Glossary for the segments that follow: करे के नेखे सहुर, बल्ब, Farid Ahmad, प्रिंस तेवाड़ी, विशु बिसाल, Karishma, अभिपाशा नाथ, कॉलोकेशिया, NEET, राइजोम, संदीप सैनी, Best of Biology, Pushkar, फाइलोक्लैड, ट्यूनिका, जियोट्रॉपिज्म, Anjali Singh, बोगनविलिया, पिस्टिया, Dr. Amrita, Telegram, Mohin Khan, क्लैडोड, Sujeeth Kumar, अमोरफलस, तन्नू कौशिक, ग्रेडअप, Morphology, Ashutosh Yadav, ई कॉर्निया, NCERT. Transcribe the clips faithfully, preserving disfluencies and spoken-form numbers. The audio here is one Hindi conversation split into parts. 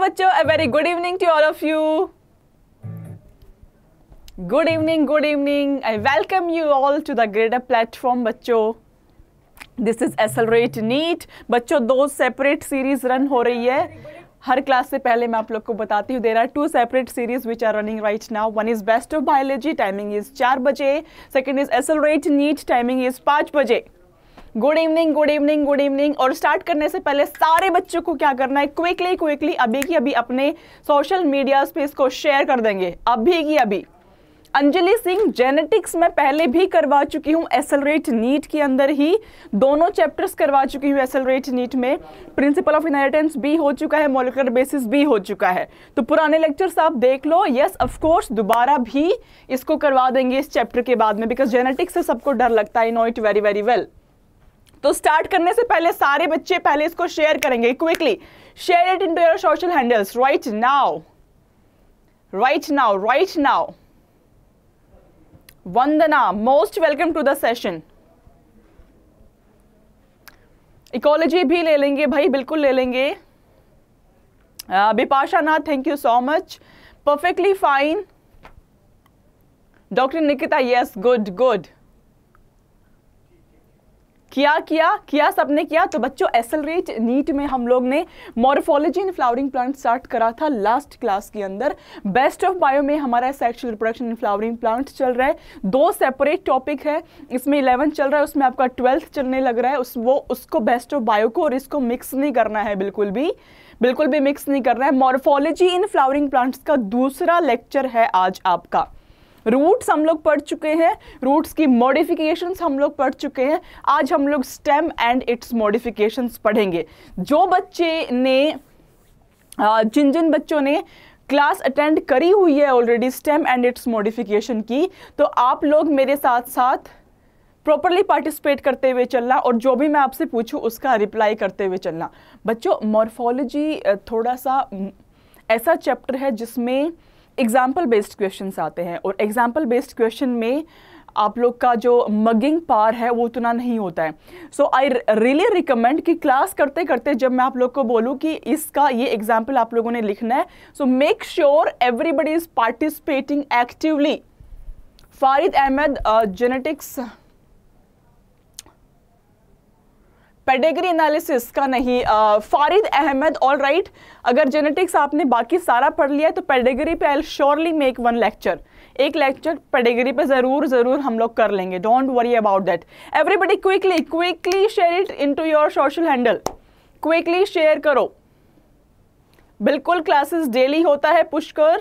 बच्चों, a very good evening to all of you. Good evening, good evening. I welcome you all to the ग्रेडअप platform. बच्चों दिस इज एक्सेलरेट नीट. बच्चों दो सेपरेट सीरीज रन हो रही है. हर क्लास से पहले मैं आप लोग को बताती हूँ, there are two separate series which are running right now. One is best of biology, timing is चार बजे. Second is Accelerate NEET, timing is पाँच बजे. Good evening, good evening, good evening. और स्टार्ट करने से पहले सारे बच्चों को क्या करना है, क्विकली क्विकली अभी की अभी अपने सोशल मीडिया पे इसको शेयर कर देंगे अभी की अभी. अंजलि सिंह जेनेटिक्स में पहले भी करवा चुकी हूँ एक्सेलरेट नीट के अंदर ही, दोनों चैप्टर्स करवा चुकी हूँ एक्सेलरेट नीट में. प्रिंसिपल ऑफ इनहेरिटेंस भी हो चुका है, मॉलिक्यूलर बेसिस भी हो चुका है. तो पुराने लेक्चर्स आप देख लो. यस ऑफ कोर्स दोबारा भी इसको करवा देंगे इस चैप्टर के बाद में, बिकॉज जेनेटिक्स से सबको डर लगता है. I know it very very well. तो स्टार्ट करने से पहले सारे बच्चे पहले इसको शेयर करेंगे quickly. Share it into your social handles right now, right now, right now. Vandana, most welcome to the session. Ecology भी ले लेंगे भाई, बिल्कुल ले लेंगे. अभिपाशा नाथ, thank you so much. Perfectly fine. Doctor Nikita, yes, good good. किया किया किया सबने किया. तो बच्चों एक्सेलरेट नीट में हम लोग ने morphology in flowering plant start करा था लास्ट क्लास के अंदर. बेस्ट ऑफ बायो में हमारा sexual reproduction in flowering plant चल रहा है. दो सेपरेट टॉपिक है, इसमें इलेवन चल रहा है, उसमें आपका ट्वेल्थ चलने लग रहा है. उस वो उसको बेस्ट ऑफ बायो को और इसको मिक्स नहीं करना है, बिल्कुल भी बिल्कुल भी मिक्स नहीं करना है. मॉर्फोलॉजी इन फ्लावरिंग प्लांट्स का दूसरा लेक्चर है आज आपका. रूट्स हम लोग पढ़ चुके हैं, रूट्स की मॉडिफिकेशंस हम लोग पढ़ चुके हैं. आज हम लोग स्टेम एंड इट्स मॉडिफिकेशंस पढ़ेंगे. जो बच्चे ने जिन जिन बच्चों ने क्लास अटेंड करी हुई है already stem and its modification की, तो आप लोग मेरे साथ साथ प्रॉपरली पार्टिसिपेट करते हुए चलना और जो भी मैं आपसे पूछूँ उसका रिप्लाई करते हुए चलना. बच्चों मॉर्फोलॉजी थोड़ा सा ऐसा चैप्टर है जिसमें एग्जाम्पल बेस्ड क्वेश्चंस आते हैं, और एग्जाम्पल बेस्ड क्वेश्चन में आप लोग का जो मगिंग पार है वो उतना नहीं होता है. सो आई रियली रिकमेंड कि क्लास करते करते जब मैं आप लोग को बोलूँ कि इसका ये एग्जाम्पल आप लोगों ने लिखना है, so make sure everybody is participating actively. Farid Ahmed, genetics pedigree analysis का नहीं. Ah, Farid Ahmed, all right. अगर जेनेटिक्स आपने बाकी सारा पढ़ लिया है तो पेडिग्री पे I surely make one lecture. एक लेक्चर पेडिग्री पे ज़रूर ज़रूर हम लोग कर लेंगे. Don't worry about that. Everybody quickly quickly share it into your social handle. Quickly share करो. बिल्कुल क्लासेस डेली होता है पुष्कर.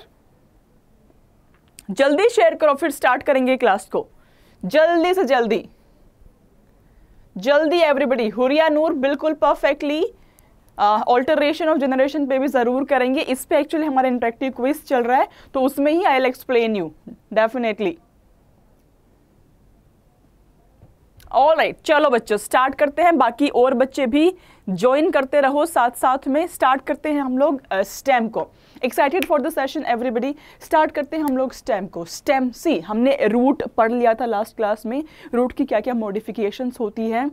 जल्दी शेयर करो, फिर स्टार्ट करेंगे क्लास को जल्दी से जल्दी जल्दी. एवरीबडी. हुरिया नूर, बिल्कुल परफेक्टली. ऑल्टरेशन ऑफ जनरेशन पे भी ज़रूर करेंगे. इस पे एक्चुअली हमारा इंटरेक्टिव क्विज चल रहा है, तो उसमें ही I will explain you definitely. All right, चलो बच्चों स्टार्ट करते हैं. बाकी और बच्चे भी ज्वाइन करते रहो साथ साथ में. स्टार्ट करते हैं हम लोग स्टेम uh, को. Excited for the session everybody. Start करते हैं हम लोग स्टेम को. स्टेम सी हमने रूट पढ़ लिया था लास्ट क्लास में. रूट की क्या क्या मॉडिफिकेशंस होती है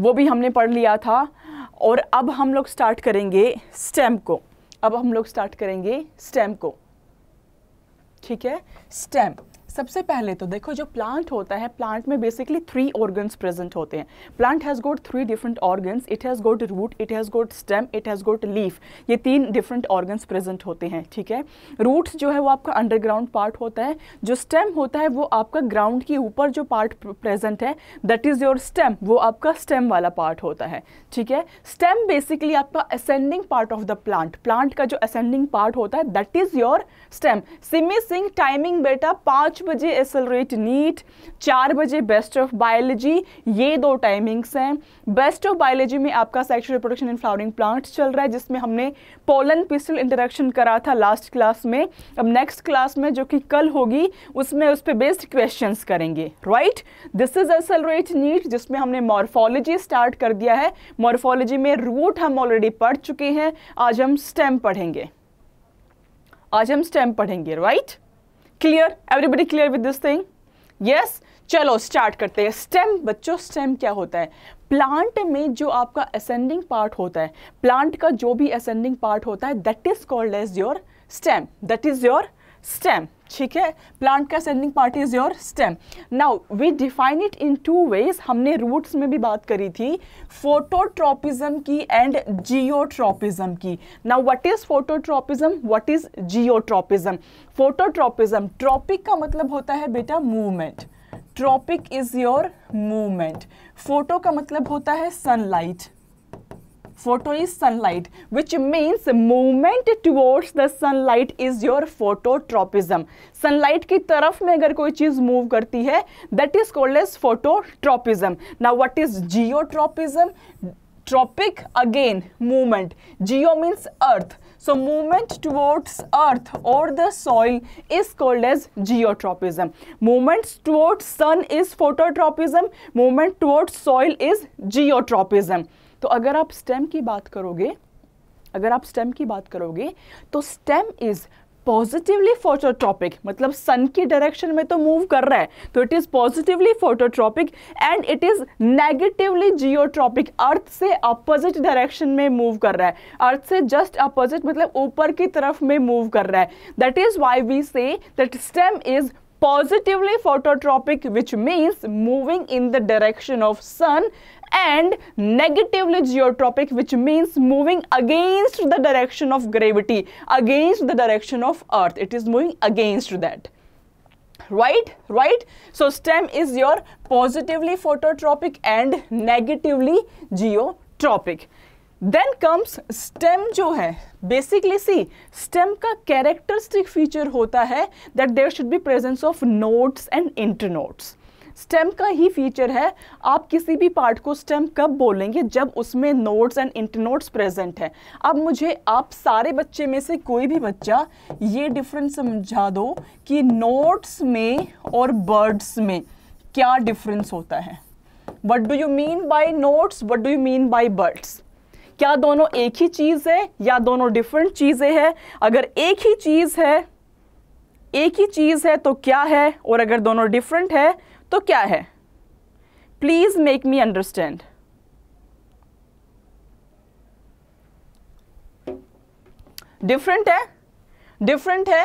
वो भी हमने पढ़ लिया था. और अब हम लोग स्टार्ट करेंगे स्टेम को. अब हम लोग स्टार्ट करेंगे स्टेम को. ठीक है. स्टेम सबसे पहले तो देखो, जो प्लांट होता है, प्लांट में बेसिकली थ्री ऑर्गन्स प्रेजेंट होते हैं. Plant has got three different organs. It has got root, it has got stem, it has got leaf. ये तीन डिफरेंट ऑर्गन्स प्रेजेंट होते हैं. ठीक है. रूट्स जो है वो आपका अंडरग्राउंड पार्ट होता है. जो स्टेम होता है वो आपका ग्राउंड के ऊपर जो पार्ट प्रेजेंट है दैट इज़ योर स्टेम. वो आपका स्टेम वाला पार्ट होता है. ठीक है. स्टेम बेसिकली आपका ascending part of the plant. Plant का जो असेंडिंग पार्ट होता है that is your stem. Simi Singh, timing बेटा पाँच बजे एक्सेलरेट नीट, चार बजे बेस्ट ऑफ बायोलॉजी. ये दो टाइमिंग्स हैं. बेस्ट ऑफ बायोलॉजी में आपका sexual reproduction in flowering plant चल रहा है, जिसमें हमने पोलन पिस्टल इंटरेक्शन करा था लास्ट क्लास में. अब नेक्स्ट क्लास में जो कि कल होगी उसमें उस पर बेस्ड क्वेश्चंस करेंगे. Right. This is Accelerate NEET, जिसमें हमने मॉर्फोलॉजी स्टार्ट कर दिया है. मॉर्फोलॉजी में रूट हम ऑलरेडी पढ़ चुके हैं. आज हम स्टेम पढ़ेंगे. आज हम स्टेम पढ़ेंगे. Right. Clear everybody, clear with this thing. Yes yes? चलो स्टार्ट करते हैं। स्टेम बच्चों, स्टेम क्या होता है? प्लांट में जो आपका असेंडिंग पार्ट होता है, प्लांट का जो भी असेंडिंग पार्ट होता है that is called as your stem, that is your stem. ठीक है, प्लांट का ascending part is your stem. Now we define it in two ways, हमने रूट्स में भी बात करी थी, फोटोट्रोपिज्म की एंड जियोट्रोपिज्म की। Now what is phototropism, what is geotropism? Phototropism, tropic का मतलब होता है बेटा movement, tropic is your movement. Photo का मतलब होता है sunlight, photo is sunlight, which means movement towards the sunlight is your phototropism. Sunlight की तरफ में अगर कोई चीज मूव करती है that is called as phototropism. Now what is geotropism? Tropic again movement, geo means earth, so movement towards earth or the soil is called as geotropism. Movement towards sun is phototropism, movement towards soil is geotropism. तो अगर आप stem की बात करोगे, अगर आप stem की बात करोगे तो stem is पॉजिटिवली फोटोट्रॉपिक, मतलब सन की डायरेक्शन में तो मूव कर रहा है तो it is positively phototropic, and it is negatively geotropic, earth से अपोजिट डायरेक्शन में मूव कर रहा है, अर्थ से जस्ट अपोजिट मतलब ऊपर की तरफ में मूव कर रहा है। That is why we say that stem is positively phototropic, which means moving in the direction of sun, and negatively geotropic, which means moving against the direction of gravity, against the direction of earth, it is moving against that, right? Right, so stem is your positively phototropic and negatively geotropic. then comes stem जो है basically see stem का characteristic feature होता है that there should be presence of nodes and internodes. Stem का ही फीचर है, आप किसी भी पार्ट को स्टेम कब बोलेंगे जब उसमें नोड्स एंड इंटरनोड्स प्रेजेंट है। अब मुझे आप सारे बच्चे में से कोई भी बच्चा ये डिफरेंस समझा दो कि नोड्स में और बर्ड्स में क्या डिफरेंस होता है। What do you mean by nodes, what do you mean by buds? क्या दोनों एक ही चीज़ है या दोनों डिफरेंट चीज़ें हैं? अगर एक ही चीज़ है, एक ही चीज़ है तो क्या है, और अगर दोनों डिफरेंट है तो क्या है? Please make me understand. Different है, डिफरेंट है।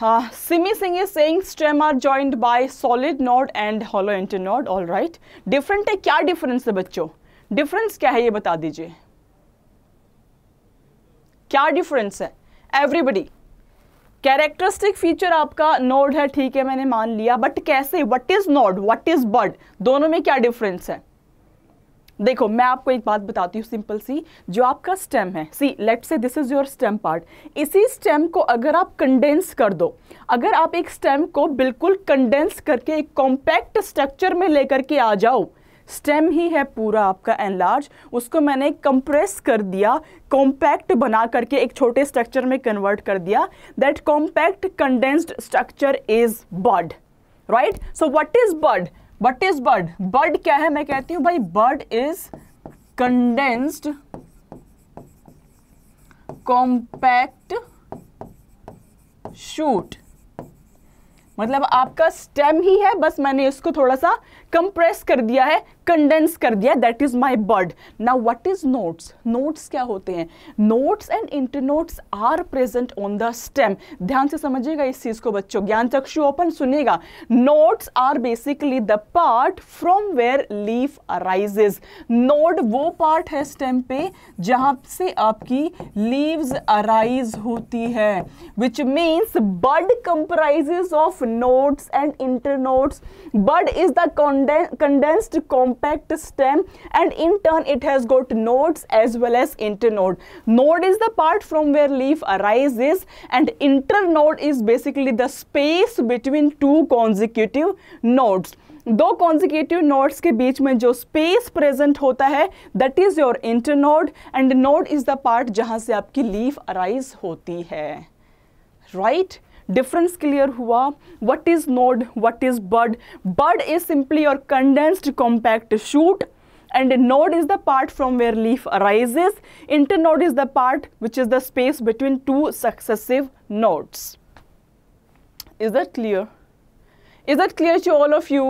हाँ, Simi Singh is saying stem are joined by solid node and hollow internode. All right, different है, क्या डिफरेंस है बच्चों? डिफरेंस क्या है ये बता दीजिए, क्या डिफरेंस है? एवरीबडी, कैरेक्टरिस्टिक फीचर आपका नोड है, ठीक है मैंने मान लिया, बट कैसे? What is node, what is bud, दोनों में क्या डिफरेंस है? देखो मैं आपको एक बात बताती हूँ सिंपल सी, जो आपका स्टेम है, see let's say this is your stem part, इसी स्टेम को अगर आप कंडेंस कर दो, अगर आप एक स्टेम को बिल्कुल कंडेंस करके एक कॉम्पैक्ट स्ट्रक्चर में लेकर के आ जाओ, स्टेम ही है पूरा आपका एनलार्ज, उसको मैंने कंप्रेस कर दिया, कॉम्पैक्ट बना करके एक छोटे स्ट्रक्चर में कन्वर्ट कर दिया, that compact condensed structure is bud, right? So what is bud, what is bud? Bud क्या है? मैं कहती हूँ भाई bud is condensed compact shoot, मतलब आपका स्टेम ही है, बस मैंने इसको थोड़ा सा कंप्रेस कर दिया है, कंडेंस कर दिया, that is my bud. Now what is nodes? Nodes क्या होते हैं? Nodes and internodes are present on the stem. ध्यान से समझिएगा इस चीज को बच्चों, ज्ञान चक्षु ओपन सुनेगा। Nodes are basically the part from where leaf arises. Node वो पार्ट है स्टेम पे जहां से आपकी लीव्स अराइज होती है, which means bud comprises of nodes and internodes. Bud is the conden- condensed compact stem, and in turn it has got nodes as well as internode. Node is the part from where leaf arises, and internode is basically the space between two consecutive nodes. दो कॉन्जिक्यूटिव नोड्स के बीच में जो स्पेस प्रेजेंट होता है that is your internode, and node is the part जहां से आपकी लीफ अराइज होती है, राइट? डिफरेंस क्लियर हुआ? What is node, what is bud? Bud is simply your condensed compact shoot, and node is the part from where leaf arises, internode is the part which is the space between two successive nodes. Is that clear? Is it clear to all of you?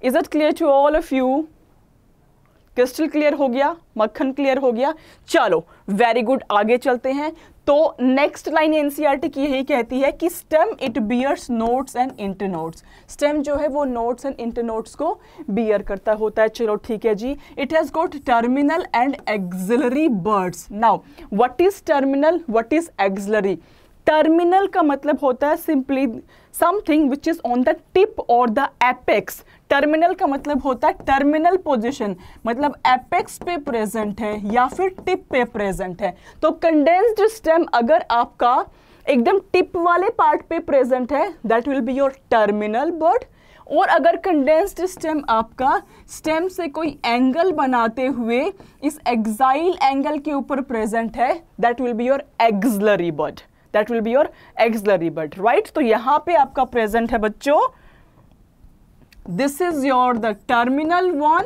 Is it clear to all of you? Crystal clear हो गया, मक्खन क्लियर हो गया, चलो वेरी गुड, आगे चलते हैं। तो नेक्स्ट लाइन एनसीईआरटी की यही कहती है कि stem it bears nodes and internodes, stem जो है वो नोट्स एंड इंटरनोट्स को बियर करता होता है। चलो ठीक है जी। It has got terminal and axillary buds. Now what is terminal, what is axillary? Terminal का मतलब होता है simply something which is on the tip और द एपेक्स। टर्मिनल का मतलब होता है टर्मिनल पोजीशन, मतलब एपेक्स पे प्रेजेंट है या फिर टिप पे प्रेजेंट है। तो कंडेंस्ड स्टेम अगर आपका एकदम टिप वाले पार्ट पे प्रेजेंट है, that will be your terminal bud. और अगर कंडेंस्ड स्टेम आपका स्टेम से कोई एंगल बनाते हुए इस एक्साइल एंगल के ऊपर प्रेजेंट है, that will be your axillary bud, that will be your axillary bud, right. तो यहाँ पे आपका प्रेजेंट है बच्चों, this is your the terminal one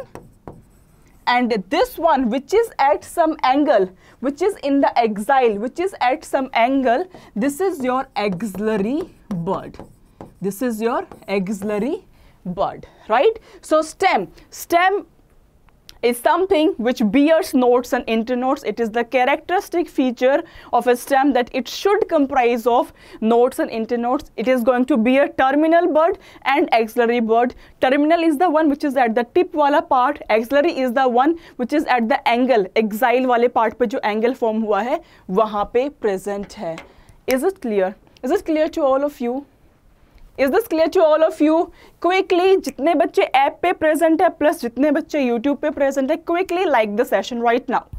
and this one which is at some angle, which is in the axile, which is at some angle, this is your axillary bud, this is your axillary bud, right? So stem, stem is something which bears nodes and internodes. It is the characteristic feature of a stem that it should comprise of nodes and internodes. It is going to bear terminal bud and axillary bud. Terminal is the one which is at the tip wala part, axillary is the one which is at the angle, axile wale part pe jo angle form hua hai wahan pe present hai. Is it clear? Is it clear to all of you? Is this clear to all of you? Quickly जितने बच्चे ऐप पे प्रेजेंट है प्लस जितने बच्चे यूट्यूब पे प्रेजेंट है, quickly like the session right now,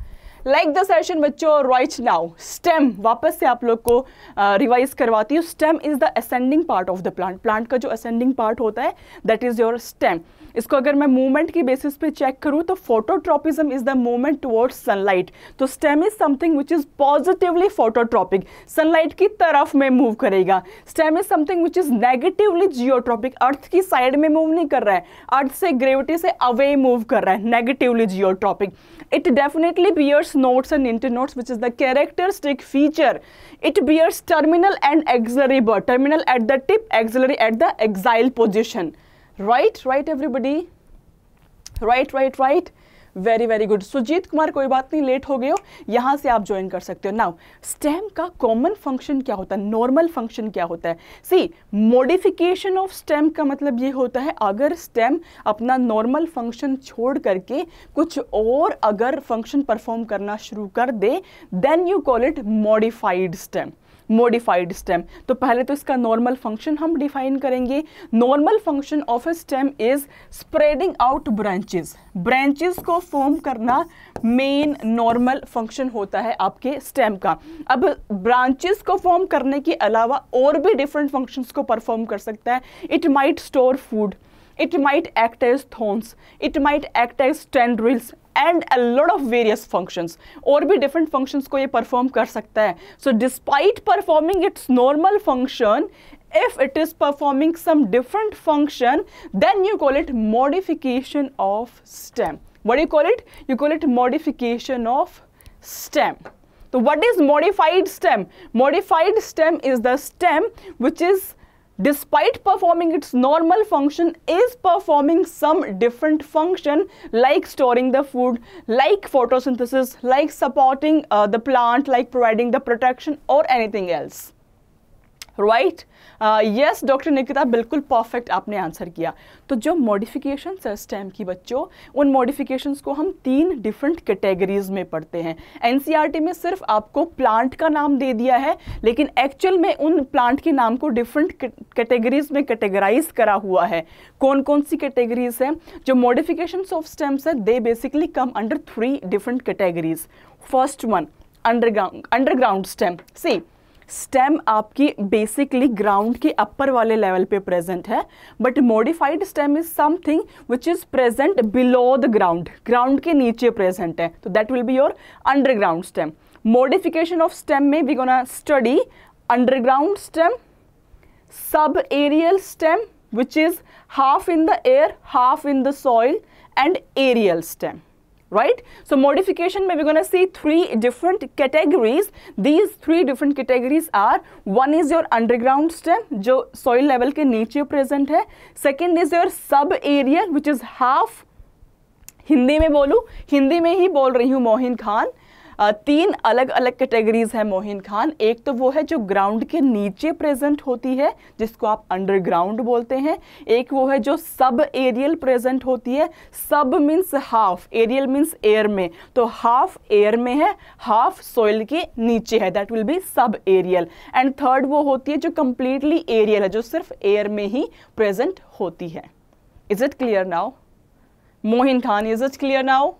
like the session बच्चों राइट नाउ। स्टेम वापस से आप लोग को रिवाइज uh, करवाती हूँ। Stem is the ascending part of the plant, plant का जो असेंडिंग पार्ट होता है दैट इज योर स्टेम। इसको अगर मैं मूवमेंट की बेसिस पे चेक करूँ तो phototropism is the movement towards sunlight, तो stem is something which is positively phototropic, sunlight की तरफ में मूव करेगा। Stem is something which is negatively geotropic, earth की साइड में मूव नहीं कर रहा है, अर्थ से ग्रेविटी से अवे मूव कर रहा है, negatively geotropic. It definitely bears nodes and internodes which is the characteristic feature. It bears terminal and axillary bud, terminal at the tip, axillary at the exile position, right right everybody, right right right, very very good. Sujit Kumar कोई बात नहीं, लेट हो गए हो, यहाँ से आप ज्वाइन कर सकते हो। नाउ स्टेम का कॉमन फंक्शन क्या होता है, नॉर्मल फंक्शन क्या होता है? सी मॉडिफिकेशन ऑफ स्टेम का मतलब ये होता है अगर स्टेम अपना नॉर्मल फंक्शन छोड़ करके कुछ और अगर फंक्शन परफॉर्म करना शुरू कर दे, then you call it modified stem, modified stem. तो पहले तो इसका नॉर्मल फंक्शन हम डिफाइन करेंगे। Normal function of a stem is spreading out branches, branches को फॉर्म करना मेन नॉर्मल फंक्शन होता है आपके स्टेम का। अब ब्रांचेस को फॉर्म करने के अलावा और भी डिफरेंट फंक्शंस को परफॉर्म कर सकता है। It might store food, it might act as thorns, it might act as tendrils and a lot of various functions, और भी different functions को ये perform कर सकता है। So despite performing its normal function, if it is performing some different function, then you call it modification of stem. What do you call it? You call it modification of stem. So what is modified stem? Modified stem is the stem which is despite performing its normal function is performing some different function like storing the food, like photosynthesis, like supporting uh, the plant, like providing the protection or anything else, right? Yes doctor Nikita, बिल्कुल परफेक्ट आपने आंसर किया। तो जो मॉडिफिकेशंस है स्टेम की बच्चों, उन मॉडिफिकेशंस को हम तीन डिफरेंट कैटेगरीज में पढ़ते हैं। एनसीईआरटी में सिर्फ आपको प्लांट का नाम दे दिया है, लेकिन एक्चुअल में उन प्लांट के नाम को डिफरेंट कैटेगरीज में कैटेगराइज करा हुआ है। कौन कौन सी कैटेगरीज हैं? जो मॉडिफिकेशंस ऑफ स्टेम्स है they basically come under three different categories. First one, underground, underground stem. See stem आपकी बेसिकली ग्राउंड के अपर वाले लेवल पे प्रेजेंट है, but modified stem is something which is present below the ground, ground के नीचे प्रेजेंट है, तो that will be your underground stem. Modification of stem में we gonna study underground stem, sub aerial stem which is half in the air, half in the soil, and aerial stem, right? So modification, maybe we're going to see three different categories. These three different categories are, one is your underground stem जो soil level के नीचे present है, second is your sub area which is half, Hindi में बोलूँ, हिंदी में ही बोल रही हूँ मोहिन खान, Uh, तीन अलग अलग कैटेगरीज हैं मोहिन खान. एक तो वो है जो ग्राउंड के नीचे प्रेजेंट होती है जिसको आप अंडरग्राउंड बोलते हैं, एक वो है जो सब एरियल प्रेजेंट होती है. Sub means half, aerial means air में, तो हाफ एयर में है, हाफ सोइल के नीचे है, that will be sub aerial. And third वो होती है जो कम्प्लीटली एरियल है, जो सिर्फ एयर में ही प्रेजेंट होती है. Is it clear now Mohin Khan, is it clear now?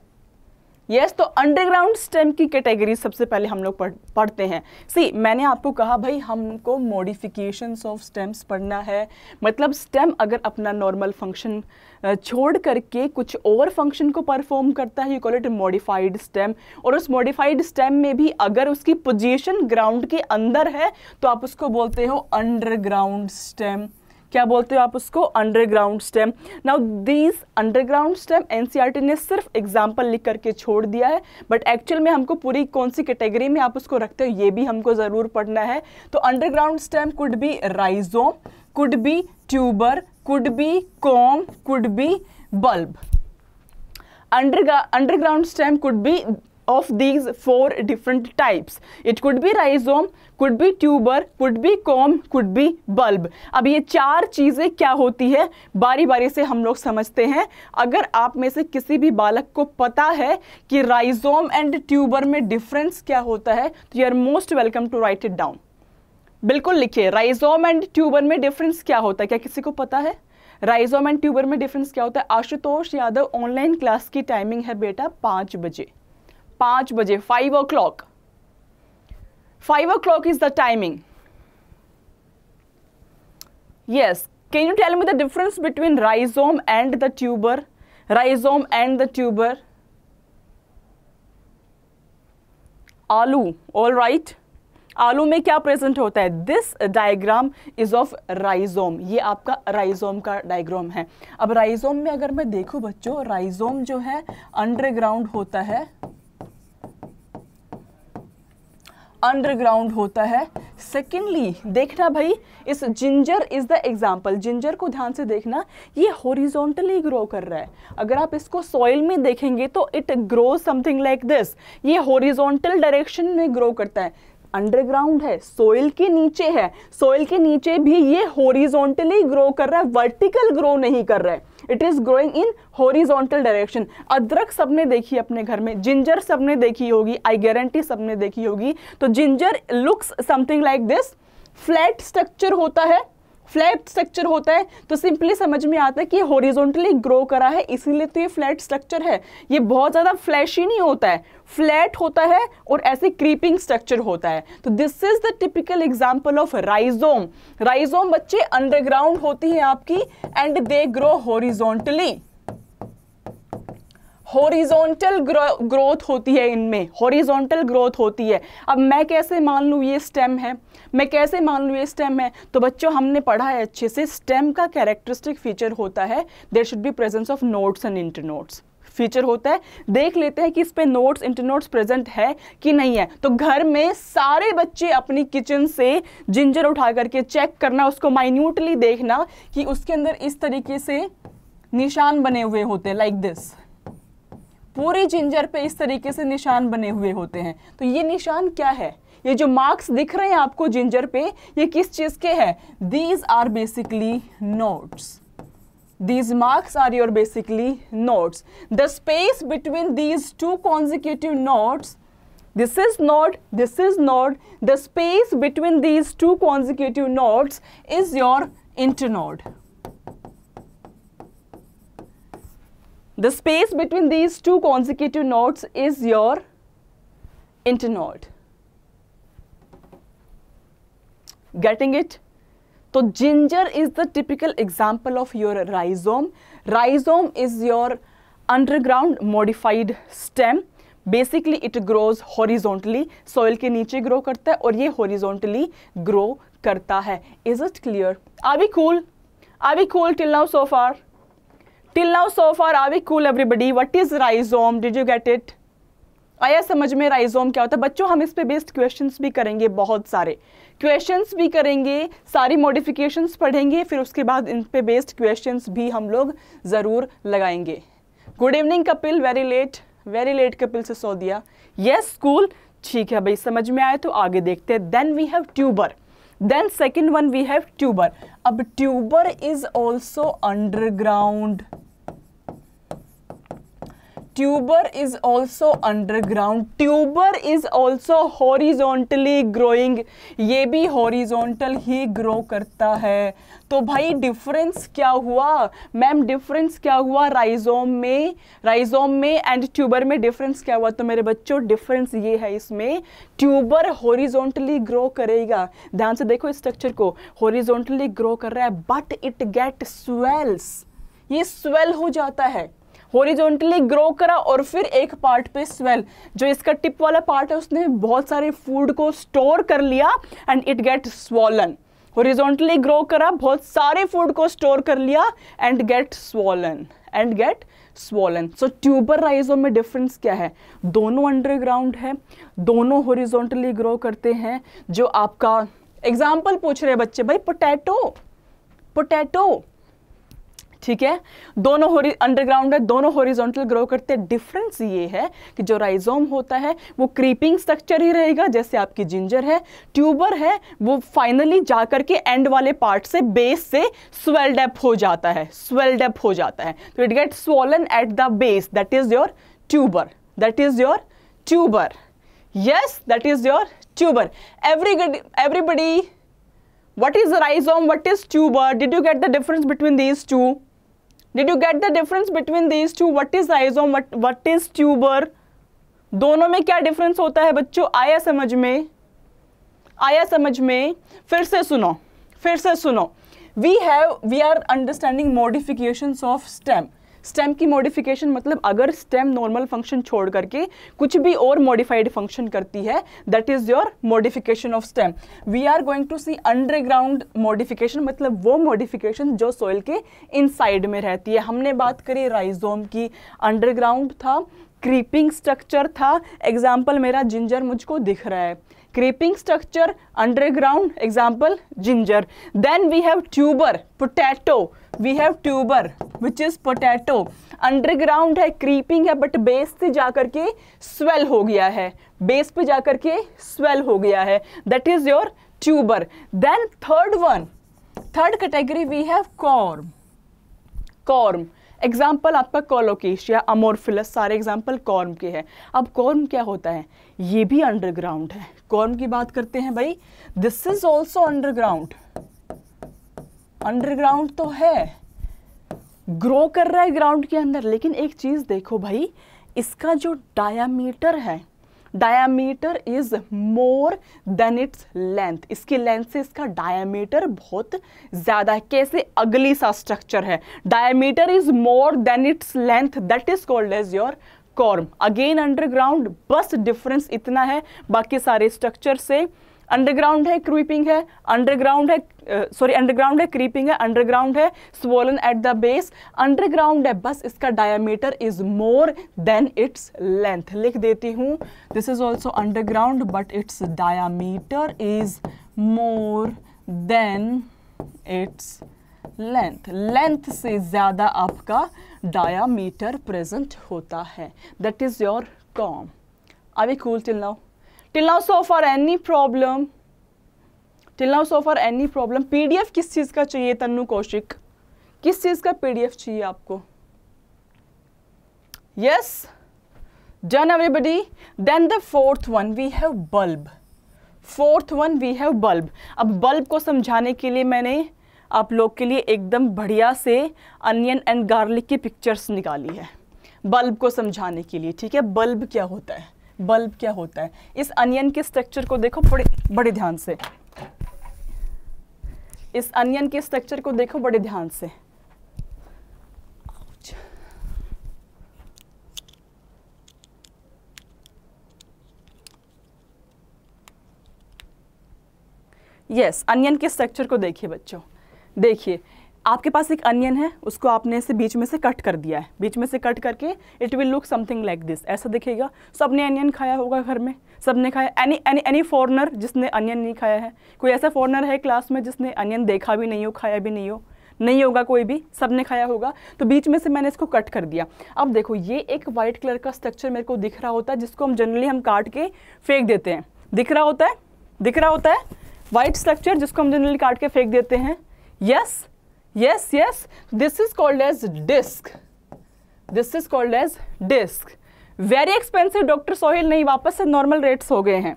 Yes yes, तो अंडरग्राउंड स्टेम की कैटेगरी सबसे पहले हम लोग पढ़, पढ़ते हैं. सी, मैंने आपको कहा भाई हमको मॉडिफिकेशंस ऑफ स्टेम्स पढ़ना है, मतलब स्टेम अगर अपना नॉर्मल फंक्शन छोड़ करके कुछ और फंक्शन को परफॉर्म करता है, you call it modified stem. और उस मॉडिफाइड स्टेम में भी अगर उसकी पोजीशन ग्राउंड के अंदर है तो आप उसको बोलते हो अंडरग्राउंड स्टेम. क्या बोलते हो आप उसको? Underground stem. Now these underground stem NCERT ने सिर्फ एग्जाम्पल लिख करके छोड़ दिया है, बट एक्चुअल में हमको पूरी कौन सी कैटेगरी में आप उसको रखते हो ये भी हमको ज़रूर पढ़ना है. तो underground stem could be राइजोम, could be tuber, could be corm, could be बल्ब. Underground underground stem could be of these four different types. It could be rhizome, could be tuber, could be comb, could be bulb. अब ये चार चीज़ें क्या होती है बारी बारी से हम लोग समझते हैं. अगर आप में से किसी भी बालक को पता है कि rhizome and tuber में difference क्या होता है तो you are most welcome to write it down. बिल्कुल लिखिए rhizome and tuber में difference क्या होता है. क्या किसी को पता है rhizome and tuber में difference क्या होता है? आशुतोष यादव, ऑनलाइन क्लास की टाइमिंग है बेटा पाँच बजे पाँच बजे five o'clock five o'clock is the timing. Yes, can you tell me the difference between राइजोम and the tuber? राइजोम and the tuber. आलू, ऑल राइट. आलू में क्या प्रेजेंट होता है? This diagram is of राइजोम. ये आपका राइजोम का डायग्राम है. अब राइजोम में अगर मैं देखूं बच्चों, राइजोम जो है अंडरग्राउंड होता है, अंडरग्राउंड होता है. सेकेंडली देखना भाई, इस ginger is the example. Ginger को ध्यान से देखना, ये हॉरिजॉन्टली ग्रो कर रहा है. अगर आप इसको सॉइल में देखेंगे तो it grow something like this. ये हॉरिजॉन्टल डायरेक्शन में ग्रो करता है. अंडरग्राउंड है, सोइल के नीचे है, सोइल के नीचे भी ये हॉरिजॉन्टली ग्रो कर रहा है, वर्टिकल ग्रो नहीं कर रहा है. It is growing in horizontal direction. अदरक सबने देखी अपने घर में, जिंजर सबने देखी होगी, आई गारंटी सबने देखी होगी. तो ginger looks something like this. Flat structure होता है, फ्लैट स्ट्रक्चर होता है तो सिंपली समझ में आता है कि हॉरिजॉन्टली ग्रो करा है इसीलिए तो ये फ्लैट स्ट्रक्चर है. ये बहुत ज़्यादा फ्लैशी नहीं होता है, फ्लैट होता है और ऐसे क्रीपिंग स्ट्रक्चर होता है. तो this is the typical example of राइजोम. राइजोम बच्चे अंडरग्राउंड होती है आपकी and they grow horizontally. Horizontal growth होती है इनमें, हॉरिजॉन्टल ग्रोथ होती है. अब मैं कैसे मान लूँ ये स्टेम है, मैं कैसे मान लूँ ये स्टेम है? तो बच्चों हमने पढ़ा है अच्छे से, स्टेम का कैरेक्टरिस्टिक फीचर होता है there should be presence of nodes and internodes. Feature होता है, देख लेते हैं कि इस पर नोट्स इंटरनोट्स प्रेजेंट है कि नहीं है. तो घर में सारे बच्चे अपनी किचन से जिंजर उठा करके चेक करना, उसको माइन्यूटली देखना कि उसके अंदर इस तरीके से निशान बने हुए होते हैं लाइक दिस. पूरी जिंजर पे इस तरीके से निशान बने हुए होते हैं. तो ये निशान क्या है? ये जो मार्क्स दिख रहे हैं आपको जिंजर पे, ये किस चीज़ के हैं? These are basically nodes. These marks are your basically nodes. The space between these two consecutive nodes, this is node, this is node. The space between these two consecutive nodes is your internode. The space between these two consecutive nodes is your internode. Getting it? तो ginger is the typical example of your राइजोम. राइजोम is your underground modified stem. Basically it grows horizontally, soil के नीचे ग्रो करता है और ये हॉरिजॉन्टली ग्रो करता है. Is it clear? Are we cool? Are we cool till now so far? Till now, so far, are we cool, everybody? What is rhizome? Did you get it? आया समझ में राइजोम क्या होता है? बच्चों हम इस पे बेस्ड क्वेश्चंस भी करेंगे, बहुत सारे क्वेश्चंस भी करेंगे, सारी मॉडिफिकेशंस पढ़ेंगे, फिर उसके बाद इन पे बेस्ड क्वेश्चंस भी हम लोग ज़रूर लगाएंगे. Good evening Kapil, very late very late Kapil से सो दिया. यस स्कूल, ठीक है भाई, समझ में आया तो आगे देखते हैं. Then we have tuber, then second one we have tuber. अब tuber is also underground, tuber is also underground, tuber is also horizontally growing, ये भी horizontal ही grow करता है. तो भाई difference क्या हुआ मैम, difference क्या हुआ rhizome में, rhizome में and tuber में difference क्या हुआ? तो मेरे बच्चों difference ये है, इसमें tuber horizontally grow करेगा, ध्यान से देखो structure को, horizontally grow कर रहा है but it get swells, ये swell हो जाता है. हॉरिजॉन्टली ग्रो करा और फिर एक पार्ट पे स्वेल, जो इसका टिप वाला पार्ट है उसने बहुत सारे फूड को स्टोर कर लिया and it get swollen. Horizontally grow करा, बहुत सारे फूड को स्टोर कर लिया and get swollen and get swollen. So tuber राइजोम में डिफरेंस क्या है? दोनों अंडरग्राउंड है, दोनों हॉरिजॉन्टली ग्रो करते हैं. जो आपका एग्जाम्पल पूछ रहे बच्चे, भाई पोटैटो, पोटैटो ठीक है, दोनों अंडरग्राउंड है, दोनों हॉरिजॉन्टल ग्रो करते हैं. डिफरेंस ये है कि जो राइजोम होता है वो क्रीपिंग स्ट्रक्चर ही रहेगा, जैसे आपकी जिंजर है. ट्यूबर है वो फाइनली जा करके एंड वाले पार्ट से, बेस से स्वेल्ड अप हो जाता है, स्वेल्ड अप हो जाता है. तो it get swollen at the base, that is your tuber, that is your tuber. Yes, that is your tuber. Every everybody what is राइजोम, what is tuber, did you get the difference between these two? Did you get the difference between these two? What is rhizome? What what is tuber? दोनों में क्या difference होता है बच्चों? आया समझ में? आया समझ में? फिर से सुनो, फिर से सुनो. We have we are understanding modifications of stem. Stem की मॉडिफिकेशन मतलब अगर स्टेम नॉर्मल फंक्शन छोड़ करके कुछ भी और मॉडिफाइड फंक्शन करती है, that is your modification of stem. We are going to see underground modification, मतलब वो मॉडिफिकेशन जो सॉइल के इनसाइड में रहती है. हमने बात करी राइजोम की, अंडरग्राउंड था, क्रीपिंग स्ट्रक्चर था. एग्जाम्पल मेरा जिंजर मुझको दिख रहा है, creeping structure underground, example ginger. Then we have tuber, potato, we have tuber which is potato. Underground है, क्रीपिंग है, बट बेस से जा करके स्वेल हो गया है, बेस पे जा करके स्वेल हो गया है, that is your tuber. Then third one, third category we have corm, corm. Example आपका कॉलोकेशिया, अमोरफिलस, सारे एग्जाम्पल कॉर्म के हैं. अब कॉर्म क्या होता है? ये भी अंडरग्राउंड है. कॉर्म की बात करते हैं भाई, this is also underground, underground तो है, ग्रो कर रहा है ग्राउंड के अंदर. लेकिन एक चीज़ देखो भाई, इसका जो डायामीटर है, diameter is more than its length, इसकी लेंथ से इसका डायामीटर बहुत ज़्यादा है. कैसे अगली सा स्ट्रक्चर है, diameter is more than its length, that is called as your corm. Again underground, बस डिफरेंस इतना है बाकी सारे स्ट्रक्चर से. अंडरग्राउंड है, क्रीपिंग है, अंडरग्राउंड है, सॉरी अंडरग्राउंड है, क्रीपिंग है, अंडरग्राउंड है, swollen at the base, underground है, बस इसका diameter is more than its length. लिख देती हूँ, this is also underground but its diameter is more than its length, length से ज़्यादा आपका डायामीटर प्रेजेंट होता है, that is your corm. Are we cool till now? Till now so far any problem? Till now so far any problem? PDF किस चीज़ का चाहिए तन्नू कौशिक? किस चीज़ का पीडीएफ चाहिए आपको? Yes, done everybody. Then the fourth one we have bulb. Fourth one we have bulb. अब bulb को समझाने के लिए मैंने आप लोग के लिए एकदम बढ़िया से अनियन एंड गार्लिक की पिक्चर्स निकाली है, बल्ब को समझाने के लिए. ठीक है, बल्ब क्या होता है, बल्ब क्या होता है? इस अनियन के स्ट्रक्चर को देखो बड़े बड़े ध्यान से, इस अनियन के स्ट्रक्चर को देखो बड़े ध्यान से. यस, अनियन के स्ट्रक्चर को देखिए बच्चों, देखिए आपके पास एक अनियन है, उसको आपने से बीच में से कट कर दिया है, बीच में से कट करके it will look something like this, ऐसा दिखेगा। सब ने अनियन खाया होगा घर में, सब ने खाया। एनी एनी एनी फॉरनर जिसने अनियन नहीं खाया है, कोई ऐसा फॉरनर है क्लास में जिसने अनियन देखा भी नहीं हो, खाया भी नहीं हो? नहीं होगा कोई भी, सब ने खाया होगा। तो बीच में से मैंने इसको कट कर दिया। अब देखो ये एक वाइट कलर का स्ट्रक्चर मेरे को दिख रहा होता है, जिसको हम जनरली हम काट के फेंक देते हैं। दिख रहा होता है, दिख रहा होता है वाइट स्ट्रक्चर जिसको हम जनरली काट के फेंक देते हैं। Yes yes yes, this is called as disc, this is called as disc. Very expensive doctor Sohil, नहीं, वापस से नॉर्मल रेट्स हो गए हैं,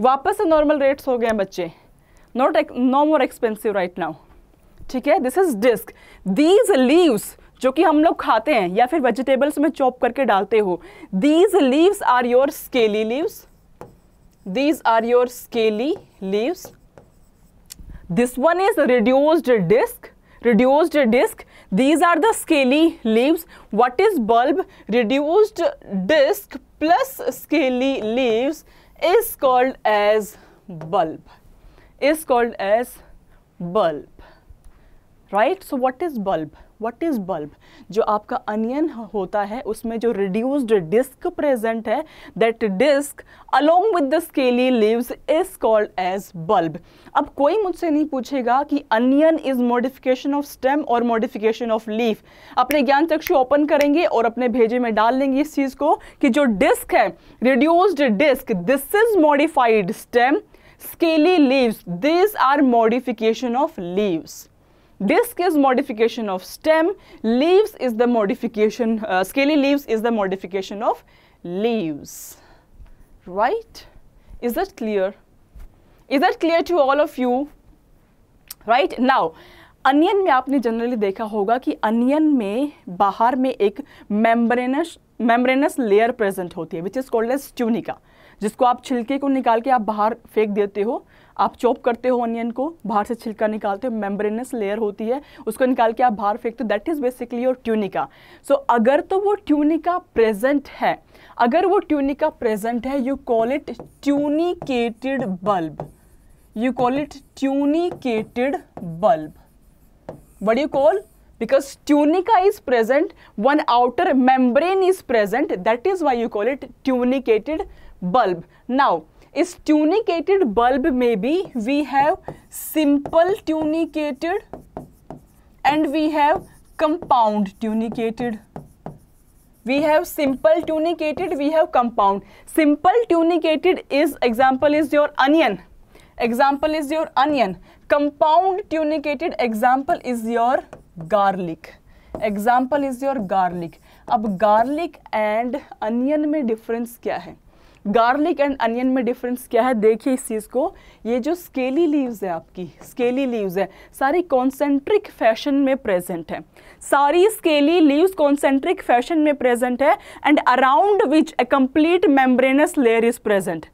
वापस से नॉर्मल रेट्स हो गए हैं बच्चे, not no more expensive right now, ठीक है। This is disc. These leaves जो कि हम लोग खाते हैं या फिर वेजिटेबल्स में चॉप करके डालते हो, these leaves are your scaly leaves, these are your scaly leaves. This one is reduced disc, reduced disc, these are the scaly leaves. What is bulb? Reduced disc plus scaly leaves is called as bulb, is called as bulb, right? So what is bulb? What is bulb? जो आपका अनियन होता है उसमें जो reduced disc present है, that disc along with the scaly leaves is called as bulb. अब कोई मुझसे नहीं पूछेगा कि onion is modification of stem or modification of leaf. अपने ज्ञान चक्षु ओपन करेंगे और अपने भेजे में डाल लेंगे इस चीज़ को कि जो disc है reduced disc, this is modified stem, scaly leaves, these are modification of leaves. Disc is modification of stem, leaves is the modification, uh, scaly leaves is the modification of leaves, right? Is that clear? Is that clear to all of you? Right now, onion में आपने जनरली देखा होगा कि अनियन में बाहर में एक मेम्ब्रेनस मेम्ब्रेनस लेयर प्रेजेंट होती है, which is called as ट्यूनिका, जिसको आप छिलके को निकाल के आप बाहर फेंक देते हो, आप चॉप करते हो अनियन को, बाहर से छिलका निकालते हो, मेम्ब्रेनस लेयर होती है, उसको निकाल के आप बाहर फेंकते हो, that is basically your ट्यूनिका। So अगर तो वो ट्यूनिका प्रेजेंट है, अगर वो ट्यूनिका प्रेजेंट है, you call it tunicated बल्ब, you call it tunicated बल्ब। What do you call? Because tunica is present, one outer membrane is present, that is why you call it tunicated bulb. Now, is tunicated bulb maybe we have simple tunicated and we have compound tunicated. We have simple tunicated, we have compound. Simple tunicated is example is your onion. Example is your onion. Compound tunicated example is your garlic. Example is your garlic. अब garlic and onion में difference क्या है? Garlic and onion में difference क्या है? देखिए इस चीज़ को, ये जो scaly leaves है आपकी, scaly leaves है, सारी concentric fashion में present है, सारी scaly leaves concentric fashion में present है, and around which a complete membranous layer is present.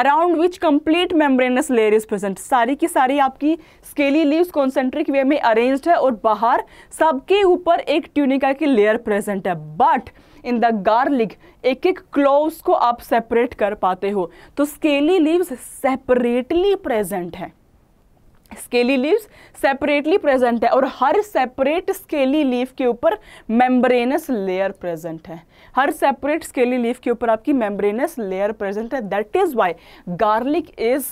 Around which complete membranous layer is present. सारी की सारी आपकी स्केली लीव्स कॉन्सेंट्रिक वे में अरेंज्ड है और बाहर सबके ऊपर एक ट्यूनिका की लेयर प्रेजेंट है। बट इन द गार्लिक एक एक क्लोव्स को आप सेपरेट कर पाते हो, तो स्केली लीव्स सेपरेटली प्रेजेंट है, स्केली लीव्स सेपरेटली प्रेजेंट है और हर सेपरेट स्केली लीफ के ऊपर मेम्ब्रेनस लेयर प्रेजेंट है, हर सेपरेट स्केली लीफ के ऊपर आपकी मेम्ब्रेनस लेयर प्रेजेंट है। That is why garlic is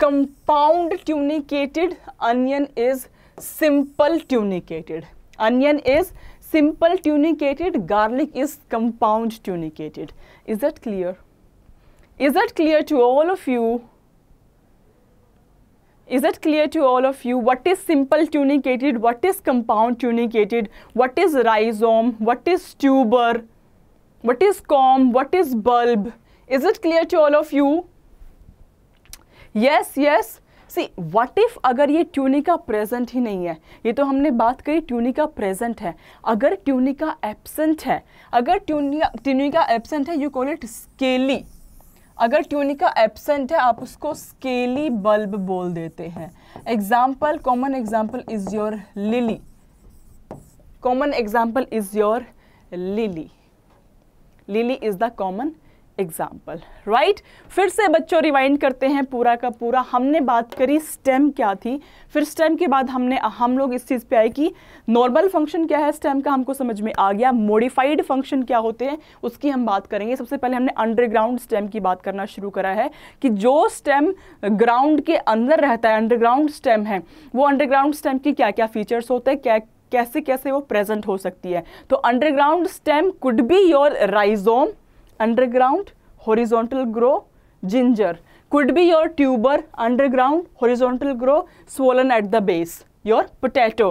compound tunicated, onion is simple tunicated, onion is simple tunicated, garlic is compound tunicated. Is that clear? Is that clear to all of you? Is it clear to all of you? What is simple tunicated? What is compound tunicated? What is rhizome? What is tuber? What is comb? What is bulb? Is it clear to all of you? Yes, yes. See, what if अगर ये ट्यूनिका प्रेजेंट ही नहीं है, ये तो हमने बात करी ट्यूनिका प्रेजेंट है, अगर ट्यूनिका एब्सेंट है, अगर ट्यूनिका ट्यूनिका एब्सेंट है, यू कॉल इट स्केली। अगर ट्यूनिका एब्सेंट है आप उसको स्केली बल्ब बोल देते हैं। Example, common example is your lily, common example is your lily, lily is the common example, right. फिर से बच्चों रिवाइंड करते हैं पूरा का पूरा। हमने बात करी स्टेम क्या थी, फिर स्टेम के बाद हमने हम लोग इस चीज़ पे आए कि नॉर्मल फंक्शन क्या है स्टेम का, हमको समझ में आ गया। मॉडिफाइड फंक्शन क्या होते हैं उसकी हम बात करेंगे। सबसे पहले हमने अंडरग्राउंड स्टेम की बात करना शुरू करा है कि जो स्टेम ग्राउंड के अंदर रहता है, अंडरग्राउंड स्टेम है, वो अंडरग्राउंड स्टेम की क्या क्या फीचर्स होते हैं, क्या कैसे कैसे वो प्रेजेंट हो सकती है। तो underground stem could be your राइजोम, underground horizontal grow, ginger, could be your tuber, underground horizontal grow, swollen at the base, your potato,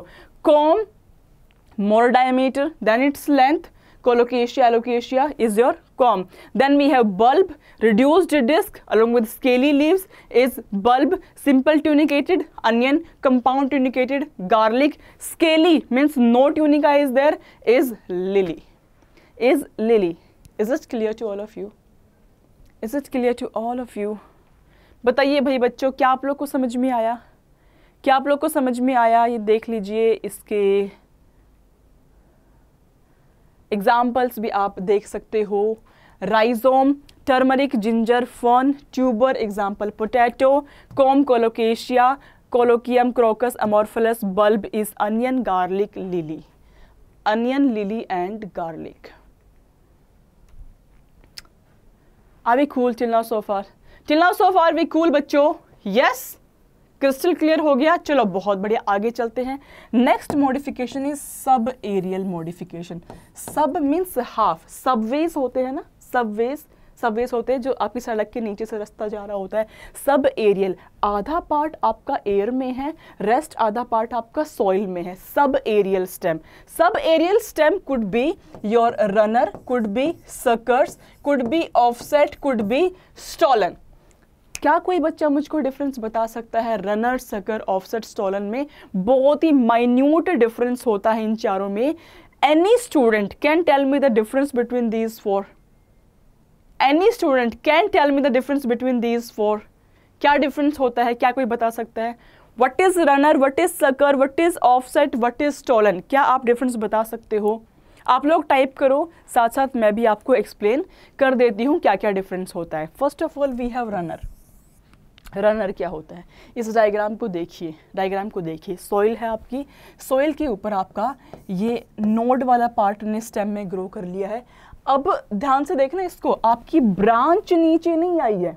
comb, more diameter than its length, colocasia, alocasia is your comb. Then we have bulb, reduced disc along with scaly leaves is bulb, simple tunicated onion, compound tunicated garlic, scaly means no tunica is there, is lily, is lily. Is it clear to all of you? Is it clear to all of you? बताइए भाई बच्चों, क्या आप लोग को समझ में आया, क्या आप लोग को समझ में आया? ये देख लीजिए, इसके एग्जाम्पल्स भी आप देख सकते हो। राइजोम, turmeric, ginger, fern, tuber example potato, corm, colocasia, कोलोकियम, crocus, अमोरफलस, बल्ब is onion, garlic, lily, onion, lily and garlic. Are we cool till now so far? Till now so far we cool बच्चों? Yes? क्रिस्टल क्लियर हो गया। चलो बहुत बढ़िया, आगे चलते हैं। Next modification is sub aerial modification. Sub means half, subways होते हैं ना, सबवेज, सबवेज होते हैं जो आपकी सड़क के नीचे से रास्ता जा रहा होता है। सब एरियल, आधा पार्ट आपका एयर में है, रेस्ट आधा पार्ट आपका सॉइल में है। Sub aerial stem, sub aerial stem could be your runner, could be suckers, could be offset, could be stolon. क्या कोई बच्चा मुझको डिफरेंस बता सकता है रनर, सकर, ऑफसेट, स्टॉलन में? बहुत ही माइन्यूट डिफरेंस होता है इन चारों में। Any student can tell me the difference between these four? Any student can tell me the difference between these four. क्या difference होता है, क्या कोई बता सकता है? What is runner, what is sucker, what is offset, what is stolen? क्या आप difference बता सकते हो? आप लोग टाइप करो, साथ साथ मैं भी आपको एक्सप्लेन कर देती हूँ क्या क्या डिफरेंस होता है। First of all we have runner. Runner क्या होता है? इस डायग्राम को देखिए, डायग्राम को देखिए। सॉइल है आपकी, सॉइल के ऊपर आपका ये नोड वाला पार्ट ने स्टेम में ग्रो कर लिया है। अब ध्यान से देखना इसको, आपकी ब्रांच नीचे नहीं आई है,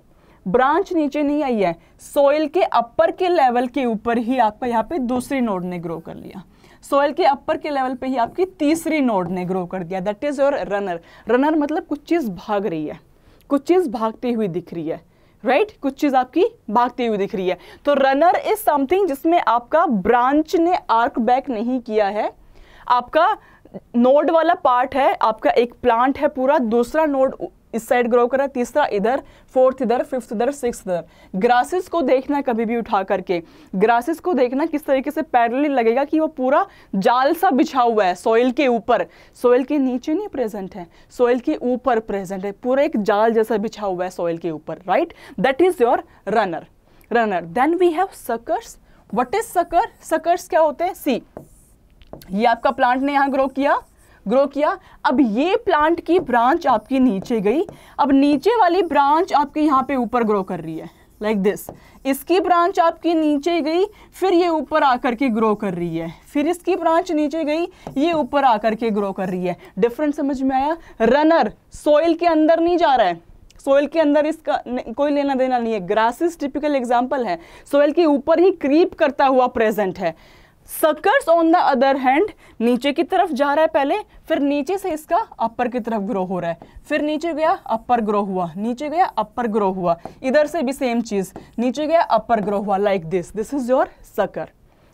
ब्रांच नीचे नहीं आई है, सोइल के अपर के लेवल के ऊपर ही आपका यहाँ पे दूसरी नोड ने ग्रो कर लिया। सोइल के अपर के लेवल पे ही आपकी तीसरी नोड ने ग्रो कर दिया, that is your runner. Runner मतलब कुछ चीज़ भाग रही है, कुछ चीज़ भागती हुई दिख रही है, राइट right? कुछ चीज़ आपकी भागती हुई दिख रही है। तो रनर इज समथिंग जिसमें आपका ब्रांच ने आर्क बैक नहीं किया है, आपका नोड वाला पार्ट है, आपका एक प्लांट है पूरा, दूसरा नोड इस साइड ग्रो कर रहा है, तीसरा इधर, फोर्थ इधर, फिफ्थ इधर, सिक्स इधर। ग्रासेस को देखना कभी भी उठा करके, ग्रासेस को देखना किस तरीके से पैरेलल लगेगा कि वो पूरा जाल सा बिछा हुआ है सोइल के ऊपर, सोइल के नीचे नहीं प्रेजेंट है, सोइल के ऊपर प्रेजेंट है, पूरा एक जाल जैसा बिछा हुआ है सोइल के ऊपर, right. That is your runner, runner. Then we have suckers. What is sucker? Suckers क्या होते हैं? सी, ये आपका प्लांट ने यहाँ ग्रो किया, ग्रो किया, अब ये प्लांट की ब्रांच आपकी नीचे गई, अब नीचे वाली ब्रांच आपके यहाँ पे ऊपर ग्रो कर रही है, लाइक दिस। इसकी ब्रांच आपकी नीचे गई, फिर ये ऊपर आकर के ग्रो कर रही है, फिर इसकी ब्रांच नीचे गई, ये ऊपर आकर के ग्रो कर रही है। डिफरेंस समझ में आया? रनर सॉइल के अंदर नहीं जा रहा है, सोइल के अंदर इसका कोई लेना देना नहीं है। ग्रासेस टिपिकल एग्जाम्पल है, सोइल के ऊपर ही क्रीप करता हुआ प्रेजेंट है। Suckers on the other hand नीचे की तरफ जा रहा है पहले, फिर नीचे से इसका अपर की तरफ ग्रो हो रहा है, फिर नीचे गया अपर ग्रो हुआ, नीचे गया अपर ग्रो हुआ, इधर से भी सेम चीज़, नीचे गया अपर ग्रो हुआ, like this. This is your sucker,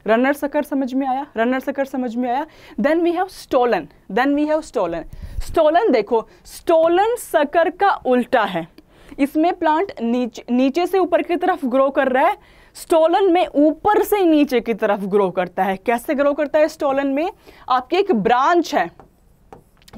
runner sucker समझ में आया, रनर सकर समझ में आया। Then we have stolon, then we have stolon. Stolon देखो, स्टोलन सकर का उल्टा है, इसमें प्लांट नीचे नीचे से ऊपर की तरफ ग्रो कर रहा है, स्टोलन में ऊपर से नीचे की तरफ ग्रो करता है। कैसे ग्रो करता है? स्टोलन में आपकी एक ब्रांच है,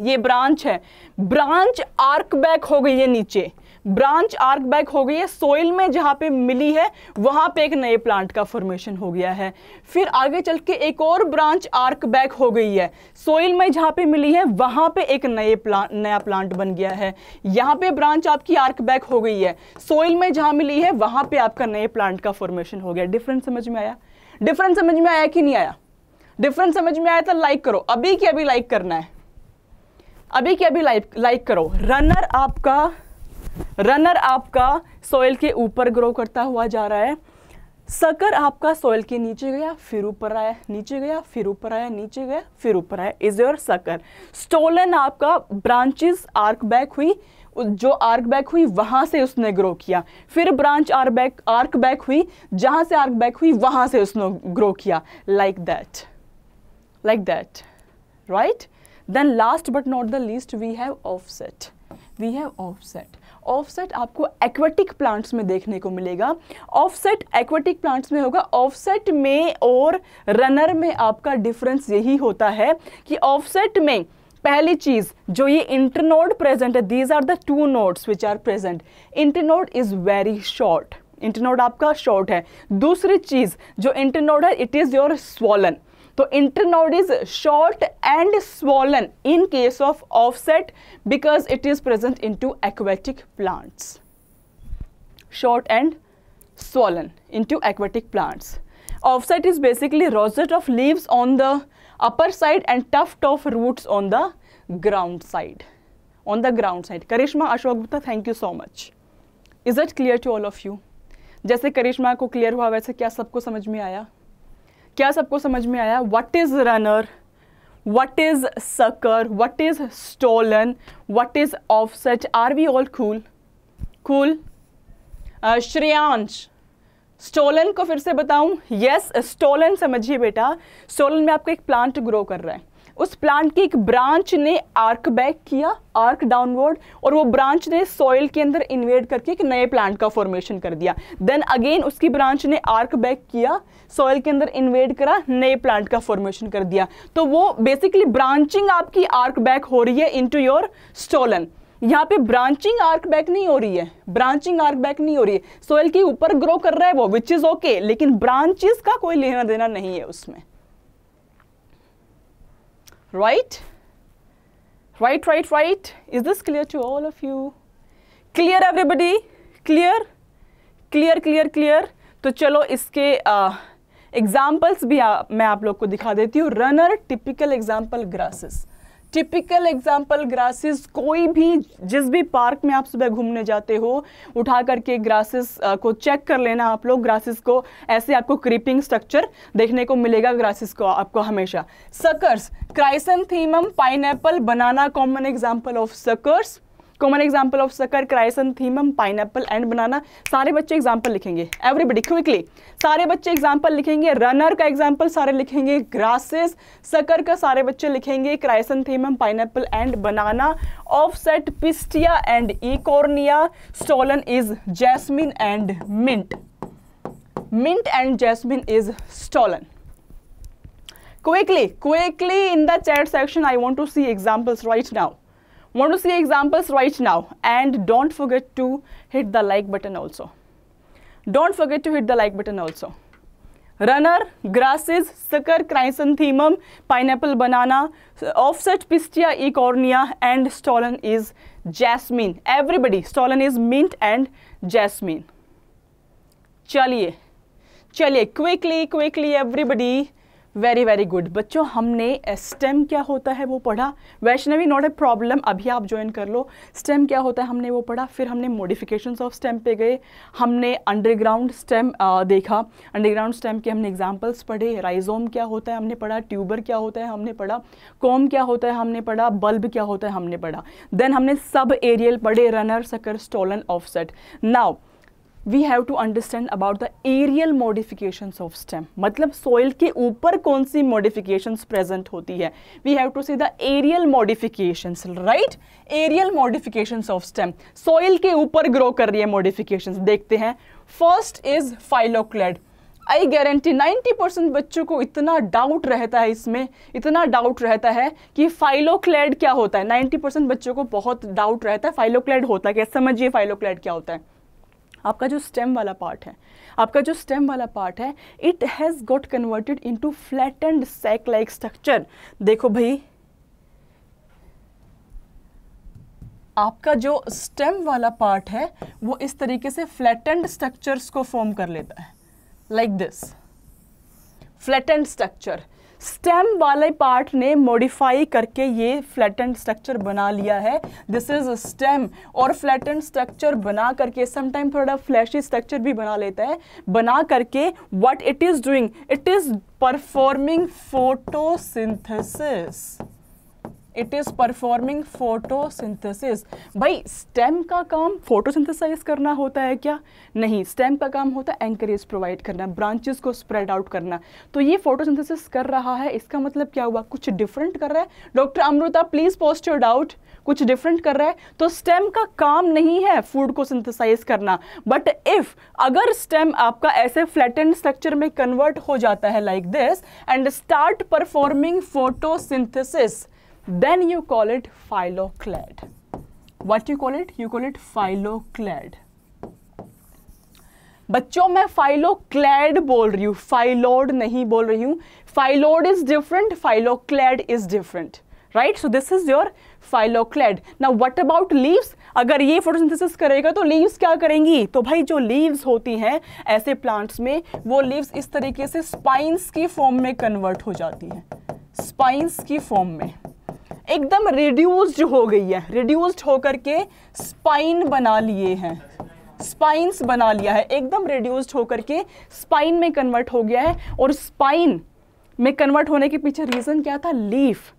ये ब्रांच है, ब्रांच आर्क बैक हो गई है नीचे, ब्रांच आर्क बैक हो गई है, सोइल में जहाँ पे मिली है वहाँ पे एक नए प्लांट का फॉर्मेशन हो गया है। फिर आगे चल के एक और ब्रांच आर्क बैक हो गई है, सोइल में जहाँ पे मिली है वहाँ पे एक नए प्लांट नया प्लांट बन गया है। यहाँ पे ब्रांच आपकी आर्क बैक हो गई है, सोइल में जहाँ मिली है वहाँ पे आपका नए प्लांट का फॉर्मेशन हो गया। डिफरेंस समझ में आया? डिफरेंस समझ में आया कि नहीं आया? डिफरेंस समझ में आया तो लाइक करो, अभी के अभी लाइक करना है, अभी के अभी लाइक लाइक करो। रनर आपका रनर आपका सोयल के ऊपर ग्रो करता हुआ जा रहा है, सकर आपका सोयल के नीचे गया फिर ऊपर आया, नीचे गया फिर ऊपर आया, नीचे गया फिर ऊपर आया, इज योर सकर। स्टोलन आपका ब्रांचेस आर्क बैक हुई, जो आर्क बैक हुई वहां से उसने ग्रो किया, फिर branch arch back arch back हुई, जहां से आर्क बैक हुई वहां से उसने ग्रो किया। Like that, like that, right. Then last but not the least we have offset, we have offset. Offset आपको एक्वेटिक प्लांट्स में देखने को मिलेगा। ऑफसेट एक्वेटिक प्लांट्स में होगा। ऑफसेट में और रनर में आपका डिफरेंस यही होता है कि ऑफसेट में पहली चीज जो ये इंटरनोड प्रेजेंट है, these are the two nodes which are present, internode is very short, internode आपका शॉर्ट है। दूसरी चीज जो इंटरनोड है इट इज योर स्वॉलन, तो internode is short and swollen in case of offset because it is present in to aquatic plants, short and swollen in to aquatic plants. Offset is basically rosette of leaves on the upper side and tuft of roots on the ground side, on the ground side. Karishma, Ashok Bhuta, thank you so much. Is it clear to all of you? जैसे करिश्मा को clear हुआ वैसे क्या सबको समझ में आया? क्या सबको समझ में आया? What is runner? What is sucker? What is stolen? What is offset? Are we all cool? Cool? Uh, Shriyansh. Stolon को फिर से बताऊं? यस, स्टोलन समझिए बेटा, स्टोलन में आपका एक प्लांट ग्रो कर रहा है, उस प्लांट की एक ब्रांच ने आर्क बैक किया, आर्क डाउनवर्ड, और वो ब्रांच ने सॉइल के अंदर इन्वेड करके एक नए प्लांट का फॉर्मेशन कर दिया। देन अगेन उसकी ब्रांच ने आर्क बैक किया, सॉइल के अंदर इन्वेड करा, नए प्लांट का फॉर्मेशन कर दिया। तो वो बेसिकली ब्रांचिंग आपकी आर्क बैक हो रही है इनटू योर स्टोलन। यहाँ पे ब्रांचिंग आर्क बैक नहीं हो रही है, ब्रांचिंग आर्क बैक नहीं हो रही है, सोयल के ऊपर ग्रो कर रहा है वो, विच इज ओके, लेकिन ब्रांचेस का कोई लेना देना नहीं है उसमें। Right right right right is this clear to all of you? Clear everybody? Clear clear clear clear तो चलो इसके एग्जाम्पल्स uh, भी आ, मैं आप लोग को दिखा देती हूँ। Runner typical example grasses, typical example grasses, कोई भी जिस भी पार्क में आप सुबह घूमने जाते हो उठा करके ग्रासेस को चेक कर लेना आप लोग। ग्रासेस को ऐसे आपको क्रीपिंग स्ट्रक्चर देखने को मिलेगा, ग्रासेस को आपको हमेशा। Suckers, chrysanthemum, pineapple, banana common example of suckers, common example of sucker, chrysanthemum, pineapple and banana. सारे बच्चे एग्जाम्पल लिखेंगे, एवरीबडी क्विकली सारे बच्चे एग्जाम्पल लिखेंगे। रनर का एग्जाम्पल सारे लिखेंगे, ग्रासेस, सकर का सारे बच्चे लिखेंगे, chrysanthemum, pineapple and banana. Offset पिस्टिया and Eichhornia, stolon is jasmine and mint, mint and jasmine is stolon. Quickly quickly in the chat section, I want to see examples right now. Want to see examples right now, and don't forget to hit the like button also. Don't forget to hit the like button also. Runner, grasses, sucker, chrysanthemum, pineapple, banana, offset, pistia, ecornia, and stolen is jasmine. Everybody, stolen is mint and jasmine. चलिए, चलिए quickly, quickly everybody. Very very good बच्चों, हमने स्टेम क्या होता है वो पढ़ा। वैष्णवी, नॉट ए प्रॉब्लम, अभी आप ज्वाइन कर लो। स्टेम क्या होता है हमने वो पढ़ा, फिर हमने मॉडिफिकेशंस ऑफ स्टेम पे गए, हमने अंडरग्राउंड स्टेम देखा, अंडरग्राउंड स्टेम के हमने एग्जांपल्स पढ़े। राइजोम क्या होता है हमने पढ़ा, ट्यूबर क्या होता है हमने पढ़ा, कॉम क्या होता है हमने पढ़ा, बल्ब क्या होता है हमने पढ़ा। देन हमने सब एरियल पढ़े, runner, sucker, stolon, offset. Now we have to understand about the aerial modifications of stem, मतलब सोइल के ऊपर कौन सी मॉडिफिकेशंस प्रेजेंट होती है। We have to see the aerial modifications, right, aerial modifications of stem. Soil के ऊपर ग्रो कर रही है मॉडिफिकेशंस, देखते हैं। First is phylloclade, I guarantee नब्बे परसेंट बच्चों को इतना डाउट रहता है इसमें, इतना डाउट रहता है कि फाइलोक्लैड क्या होता है। नब्बे परसेंट बच्चों को बहुत डाउट रहता है फाइलोक्लैड होता है क्या, समझिए फाइलोक्लैड क्या होता है। आपका जो स्टेम वाला पार्ट है, आपका जो स्टेम वाला पार्ट है, it has got converted into flattened sac like structure. देखो भाई, आपका जो स्टेम वाला पार्ट है वो इस तरीके से फ्लैटेंड स्ट्रक्चर्स को फॉर्म कर लेता है, like this flattened structure. Stem वाले पार्ट ने मॉडिफाई करके ये फ्लैटेंड स्ट्रक्चर बना लिया है, दिस इज स्टेम। और फ्लैटेंड स्ट्रक्चर बना करके समटाइम थोड़ा फ्लैशी स्ट्रक्चर भी बना लेता है, बना करके what it is doing, it is performing photosynthesis, it is performing photosynthesis. भाई स्टेम का काम फोटोसिंथेसाइज करना होता है क्या? नहीं, स्टेम का काम होता है एंकरेज प्रोवाइड करना, ब्रांचेस को स्प्रेड आउट करना। तो ये फोटोसिंथेसिस कर रहा है, इसका मतलब क्या हुआ, कुछ डिफरेंट कर रहा है। Doctor Amrita please post your doubt, कुछ डिफरेंट कर रहा है। तो स्टेम का काम नहीं है फूड को सिंथेसाइज करना, बट इफ अगर स्टेम आपका ऐसे फ्लैटेंड स्ट्रक्चर में कन्वर्ट हो जाता है like this and start performing photosynthesis, then you call it phylloclad. What you call it? You call it phylloclad. बच्चों मैं phylloclad बोल रही हूँ, phyllod नहीं बोल रही हूँ। Phyllod is different, phylloclad is different, right? So this is your phylloclad. Now what about leaves? अगर ये फोटोसिंथेसिस करेगा तो लीव्स क्या करेंगी? तो भाई जो लीव्स होती हैं ऐसे प्लांट्स में, वो लीव्स इस तरीके से स्पाइंस की फॉर्म में कन्वर्ट हो जाती हैं, स्पाइंस की फॉर्म में एकदम रिड्यूस्ड हो गई है, रिड्यूस्ड होकर के स्पाइन बना लिए हैं, स्पाइंस बना लिया है, एकदम रिड्यूस्ड होकर के स्पाइन में कन्वर्ट हो गया है। और स्पाइन में कन्वर्ट होने के पीछे रीज़न क्या था? लीफ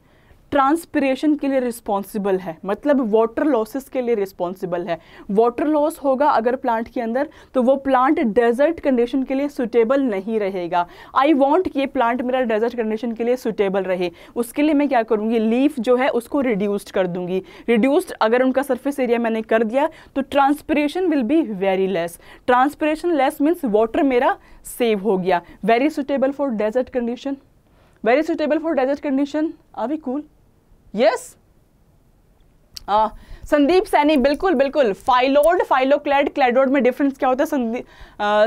ट्रांसपीरेशन के लिए रिस्पॉन्सिबल है, मतलब वाटर लॉसेस के लिए रिस्पॉन्सिबल है। वाटर लॉस होगा अगर प्लांट के अंदर तो वो प्लांट डेजर्ट कंडीशन के लिए सूटेबल नहीं रहेगा। आई वांट कि ये प्लांट मेरा डेजर्ट कंडीशन के लिए सूटेबल रहे, उसके लिए मैं क्या करूँगी, लीफ जो है उसको रिड्यूस्ड कर दूँगी। रिड्यूस्ड अगर उनका सर्फेस एरिया मैंने कर दिया तो transpiration will be very less, transpiration less means water मेरा सेव हो गया। Very suitable for desert condition, very suitable for desert condition. Are we cool? Yes yes? संदीप सैनी बिल्कुल बिल्कुल। फाइलोड, फाइलोक्लैड, क्लैडोड में डिफरेंस क्या होता है संदीप?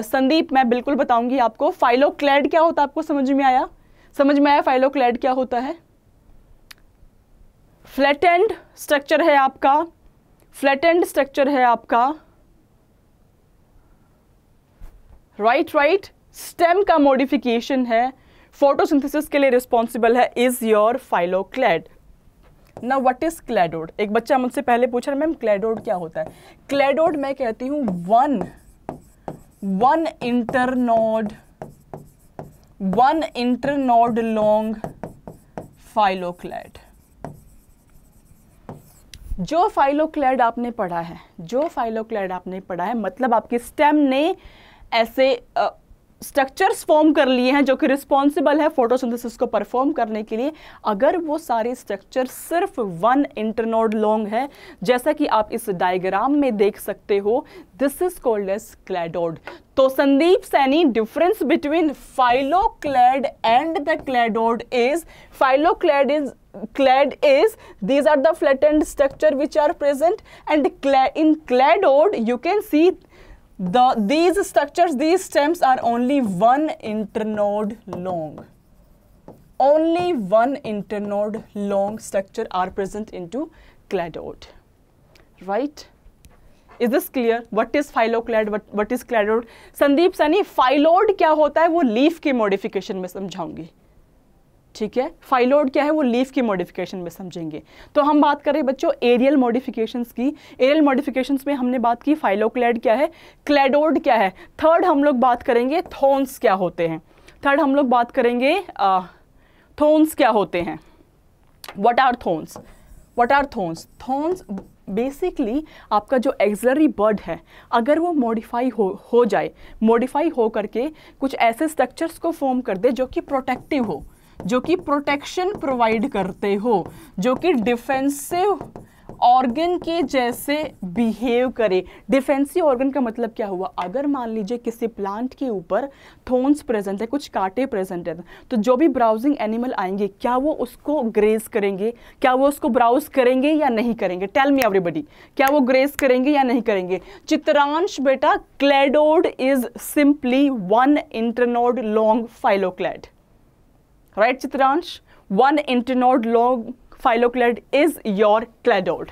संदीप मैं बिल्कुल बताऊंगी आपको। फाइलोक्लैड क्या होता है आपको समझ में आया? समझ में आया फाइलोक्लैड क्या होता है? फ्लैटेंड स्ट्रक्चर है आपका, फ्लैटेंड स्ट्रक्चर है आपका, राइट राइट। स्टेम का मॉडिफिकेशन है, फोटोसिंथेसिस के लिए रिस्पॉन्सिबल है, इज योर फाइलोक्लैड। ना व्हाट इज क्लैडोड? एक बच्चा मुझसे पहले पूछ रहा है मैम क्लैडोड क्या होता है। क्लैडोड मैं कहती हूँ one one internode, one internode long फाइलोक्लैड। जो फाइलोक्लैड आपने पढ़ा है, जो फाइलोक्लैड आपने पढ़ा है, मतलब आपके स्टेम ने ऐसे आ, स्ट्रक्चर्स फॉर्म कर लिए हैं जो कि रिस्पॉन्सिबल है फोटोसिंथेसिस को परफॉर्म करने के लिए। अगर वो सारे स्ट्रक्चर सिर्फ वन इंटरनोड लॉन्ग है, जैसा कि आप इस डायग्राम में देख सकते हो, this is called as क्लैडोड। तो संदीप सैनी difference between फाइलोक्लैड and the क्लैडोड is, फाइलोक्लैड is clad is these are the flattened structure which are present, and in cladode you can see The these structures, these stems are only one internode long. Only one internode long structure are present into cladode, right? Is this clear? What is phylloclad? What what is cladode? Sandeep Sani, phyllod क्या होता है वो leaf के modification में समझाऊंगी, ठीक है? फाइलोड क्या है वो लीफ की मॉडिफिकेशन में समझेंगे। तो हम बात कर रहे हैं बच्चों एरियल मॉडिफिकेशंस की। एरियल मॉडिफिकेशंस में हमने बात की फाइलोक्लैड क्या है, क्लैडोड क्या है। थर्ड हम लोग बात करेंगे थोन्स क्या होते हैं। थर्ड हम लोग बात करेंगे आ, थोन्स क्या होते हैं। What are thorns? What are thorns? Thorns basically आपका जो एक्सिलरी बर्ड है अगर वो मॉडिफाई हो हो जाए, मॉडिफाई हो करके कुछ ऐसे स्ट्रक्चर्स को फॉर्म कर दे जो कि प्रोटेक्टिव हो, जो कि प्रोटेक्शन प्रोवाइड करते हो, जो कि डिफेंसिव ऑर्गन के जैसे बिहेव करे। डिफेंसिव ऑर्गन का मतलब क्या हुआ, अगर मान लीजिए किसी प्लांट के ऊपर थोन्स प्रेजेंट है, कुछ कांटे प्रेजेंट है, तो जो भी ब्राउजिंग एनिमल आएंगे क्या वो उसको ग्रेज करेंगे, क्या वो उसको ब्राउज करेंगे या नहीं करेंगे? टेल मी एवरीबॉडी, क्या वो ग्रेज करेंगे या नहीं करेंगे? चित्रांश बेटा, cladode is simply one internode long phylloclade, right Chitransh? One internode long phylloclade is your cladode.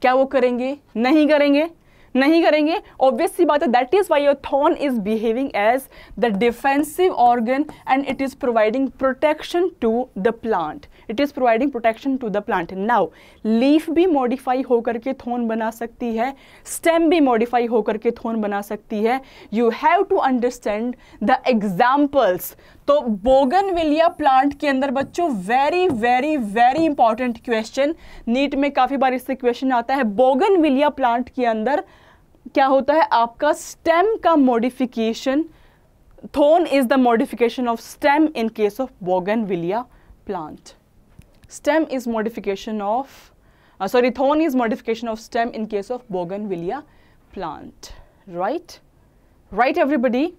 क्या वो करेंगे? नहीं करेंगे, नहीं करेंगे, ऑब्वियस सी बात है। That is why your thorn is behaving as the defensive organ and it is providing protection to the plant, it is providing protection to the plant. Now leaf भी मॉडिफाई होकर के थॉर्न बना सकती है, स्टेम भी मॉडिफाई होकर के थॉर्न बना सकती है। You have to understand the examples. तो बोगनविलिया प्लांट के अंदर बच्चों very very very important question, NEET में काफ़ी बार इससे क्वेश्चन आता है। बोगनविलिया प्लांट के अंदर क्या होता है, आपका स्टेम का modification, thorn is the modification of stem in case of बोगनविलिया plant. Stem is modification of, sorry thorn is modification of stem in case of बोगनविलिया plant, right? Right everybody?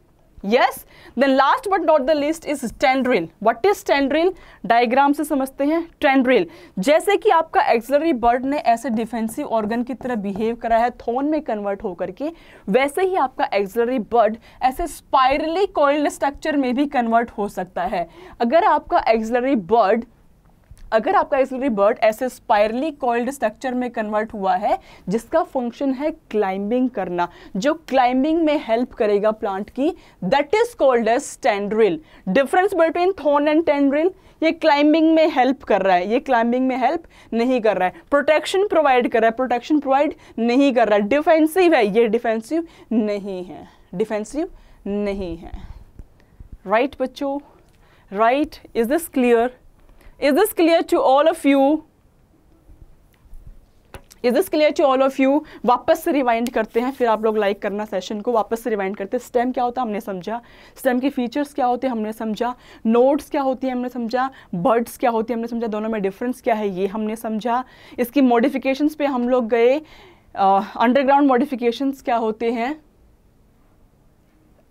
Yes. Then last but not the least is tendril. What is tendril? Diagram से समझते हैं। टेंड्रिल जैसे कि आपका एक्सिलरी बर्ड ने ऐसे डिफेंसिव ऑर्गन की तरह बिहेव करा है थोन में कन्वर्ट होकर के, वैसे ही आपका एक्सिलरी बर्ड ऐसे स्पाइरली कॉइल्ड स्ट्रक्चर में भी कन्वर्ट हो सकता है। अगर आपका एक्सिलरी बर्ड अगर आपका एक्सिलरी बर्ड ऐसे स्पाइरली कॉइल्ड स्ट्रक्चर में कन्वर्ट हुआ है जिसका फंक्शन है क्लाइंबिंग करना, जो क्लाइंबिंग में हेल्प करेगा प्लांट की, that is called as tendril. Difference between thorn and tendril, ये क्लाइंबिंग में हेल्प कर रहा है, ये क्लाइंबिंग में हेल्प नहीं कर रहा है, प्रोटेक्शन प्रोवाइड कर रहा है, प्रोटेक्शन प्रोवाइड नहीं कर रहा है, डिफेंसिव है, ये डिफेंसिव नहीं है, डिफेंसिव नहीं है। राइट बच्चों, right? Is this clear? Is this clear to all of you? Is this clear to all of you? वापस से रिवाइंड करते हैं, फिर आप लोग लाइक करना सेशन को। वापस से रिवाइंड करते हैं। स्टेम क्या होता है हमने समझा, स्टेम के फीचर्स क्या होते हैं हमने समझा, नोड्स क्या होती है हमने समझा, बर्ड्स क्या होती है हमने समझा, दोनों में डिफरेंस क्या है ये हमने समझा। इसकी मॉडिफिकेशंस पे हम लोग गए, अंडरग्राउंड मॉडिफिकेशंस क्या होते हैं,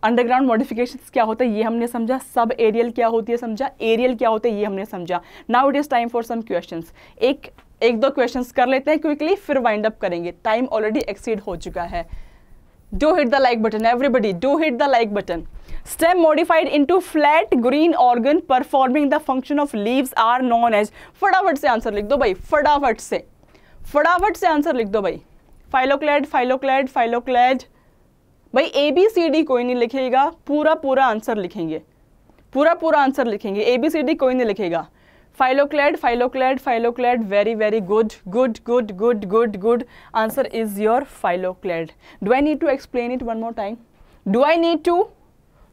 अंडरग्राउंड मॉडिफिकेशंस क्या होता है ये हमने समझा, सब एरियल क्या होती है समझा, एरियल क्या होता है ये हमने समझा। Now it is time for some questions. एक एक दो क्वेश्चंस कर लेते हैं क्विकली, फिर वाइंड अप करेंगे, टाइम ऑलरेडी एक्सीड हो चुका है। Do hit the like button everybody, do hit the like button. Stem modified into flat green organ performing the function of leaves are known as. फटाफट से आंसर लिख दो भाई, फटाफट से फटाफट से आंसर लिख दो भाई। फाइलोक्लेड फाइलोक्लेड फाइलोक्लेड भाई, ए बी सी डी कोई नहीं लिखेगा, पूरा पूरा आंसर लिखेंगे, पूरा पूरा आंसर लिखेंगे, ए बी सी डी कोई नहीं लिखेगा। Phylloclade phylloclade phylloclade, very very good good good good good good, answer is your phylloclade. Do I need to explain it one more time? Do I need to?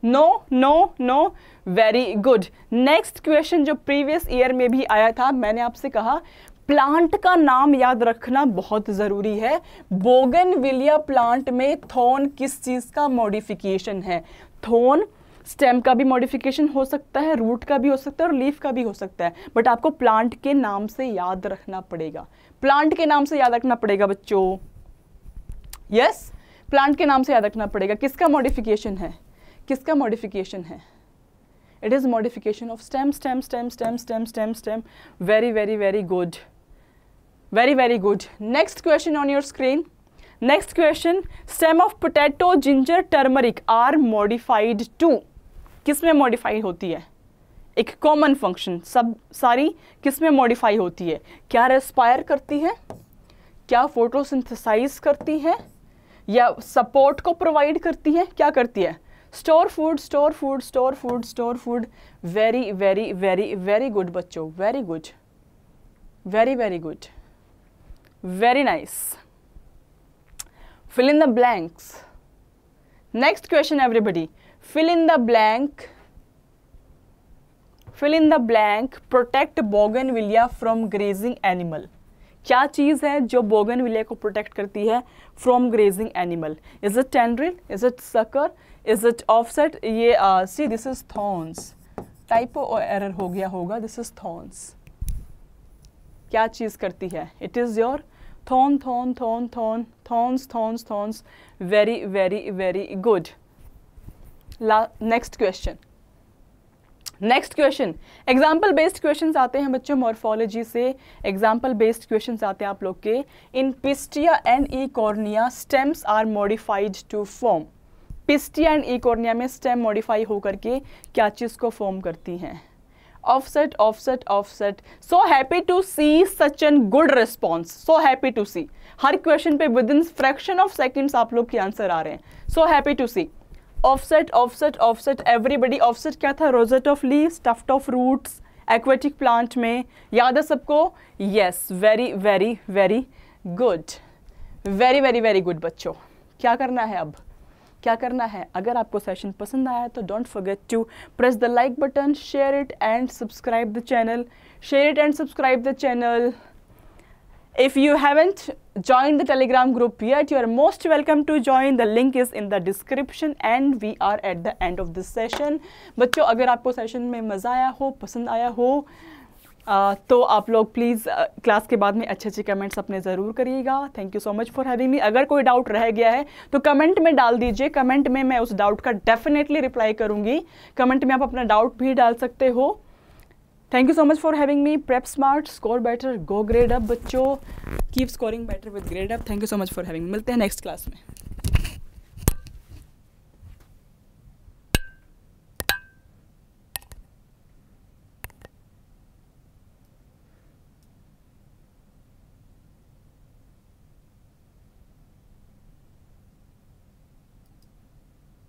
No no no, very good. Next question जो प्रीवियस ईयर में भी आया था, मैंने आपसे कहा प्लांट का नाम याद रखना बहुत ज़रूरी है। बोगनविलिया प्लांट में थॉर्न किस चीज़ का मॉडिफिकेशन है? थॉर्न स्टेम का भी मॉडिफिकेशन हो सकता है, रूट का भी हो सकता है और लीफ का भी हो सकता है, बट आपको प्लांट के नाम से याद रखना पड़ेगा, प्लांट के नाम से याद रखना पड़ेगा बच्चों। यस, प्लांट के नाम से याद रखना पड़ेगा, किसका मॉडिफिकेशन है, किसका मॉडिफिकेशन है। It is modification of stem stem stem stem stem stem stem, very very very good, very very good. Next question on your screen. Next question, stem of potato, ginger, turmeric are modified to, किस में modify होती है? एक common function, सब सारी किस में modify होती है? क्या respire करती है, क्या photosynthesize करती है, या support को provide करती है, क्या करती है? Store food, store food, store food, store food. Very very very very good बच्चों, very good, very very good. Very nice. Fill in the blanks. Next question everybody. Fill in the blank. Fill in the blank. Protect बोगनविलिया from grazing animal. क्या चीज़ है जो बोगनविलिया को प्रोटेक्ट करती है from grazing animal? Is it tendril? Is it sucker? Is it offset? ये uh, see this is thorns. Typo error हो गया होगा. This is thorns. क्या चीज़ करती है, it is your thorn thorn thorn thorn thorns thorns thorns very very very good. ला next question. Next question example based questions आते हैं बच्चों मॉर्फोलॉजी से. एग्जाम्पल बेस्ड क्वेश्चंस आते हैं आप लोग के. In पिस्टिया and ई कॉर्निया stems are modified to form. पिस्टिया and ई कॉर्निया में स्टेम मॉडिफाई होकर के क्या चीज़ को फॉर्म करती हैं? Offset offset offset. So happy to see such an good response. So happy to see. हर क्वेश्चन पे within fraction of seconds आप लोग के आंसर आ रहे हैं. So happy to see. Offset offset offset everybody. Offset क्या था? Rosette of leave, stuffed of roots aquatic plant में. याद है सबको? Yes. Very very very good. Very very very good बच्चों. क्या करना है अब? क्या करना है? अगर आपको सेशन पसंद आया तो don't forget to press the like button, share it and subscribe the channel. Share it and subscribe the channel. If you haven't joined the Telegram group yet, you are most welcome to join. The link is in the description and we are at the end of this session. बच्चों अगर आपको सेशन में मज़ा आया हो, पसंद आया हो, तो आप लोग प्लीज़ क्लास के बाद में अच्छे अच्छे कमेंट्स अपने ज़रूर करिएगा. Thank you so much for having me. अगर कोई डाउट रह गया है तो कमेंट में डाल दीजिए. कमेंट में मैं उस डाउट का डेफिनेटली रिप्लाई करूँगी. कमेंट में आप अपना डाउट भी डाल सकते हो. Thank you so much for having me. Prep smart, score better, go grade up बच्चों. Keep scoring better with grade up. Thank you so much for having me. मिलते हैं next class में.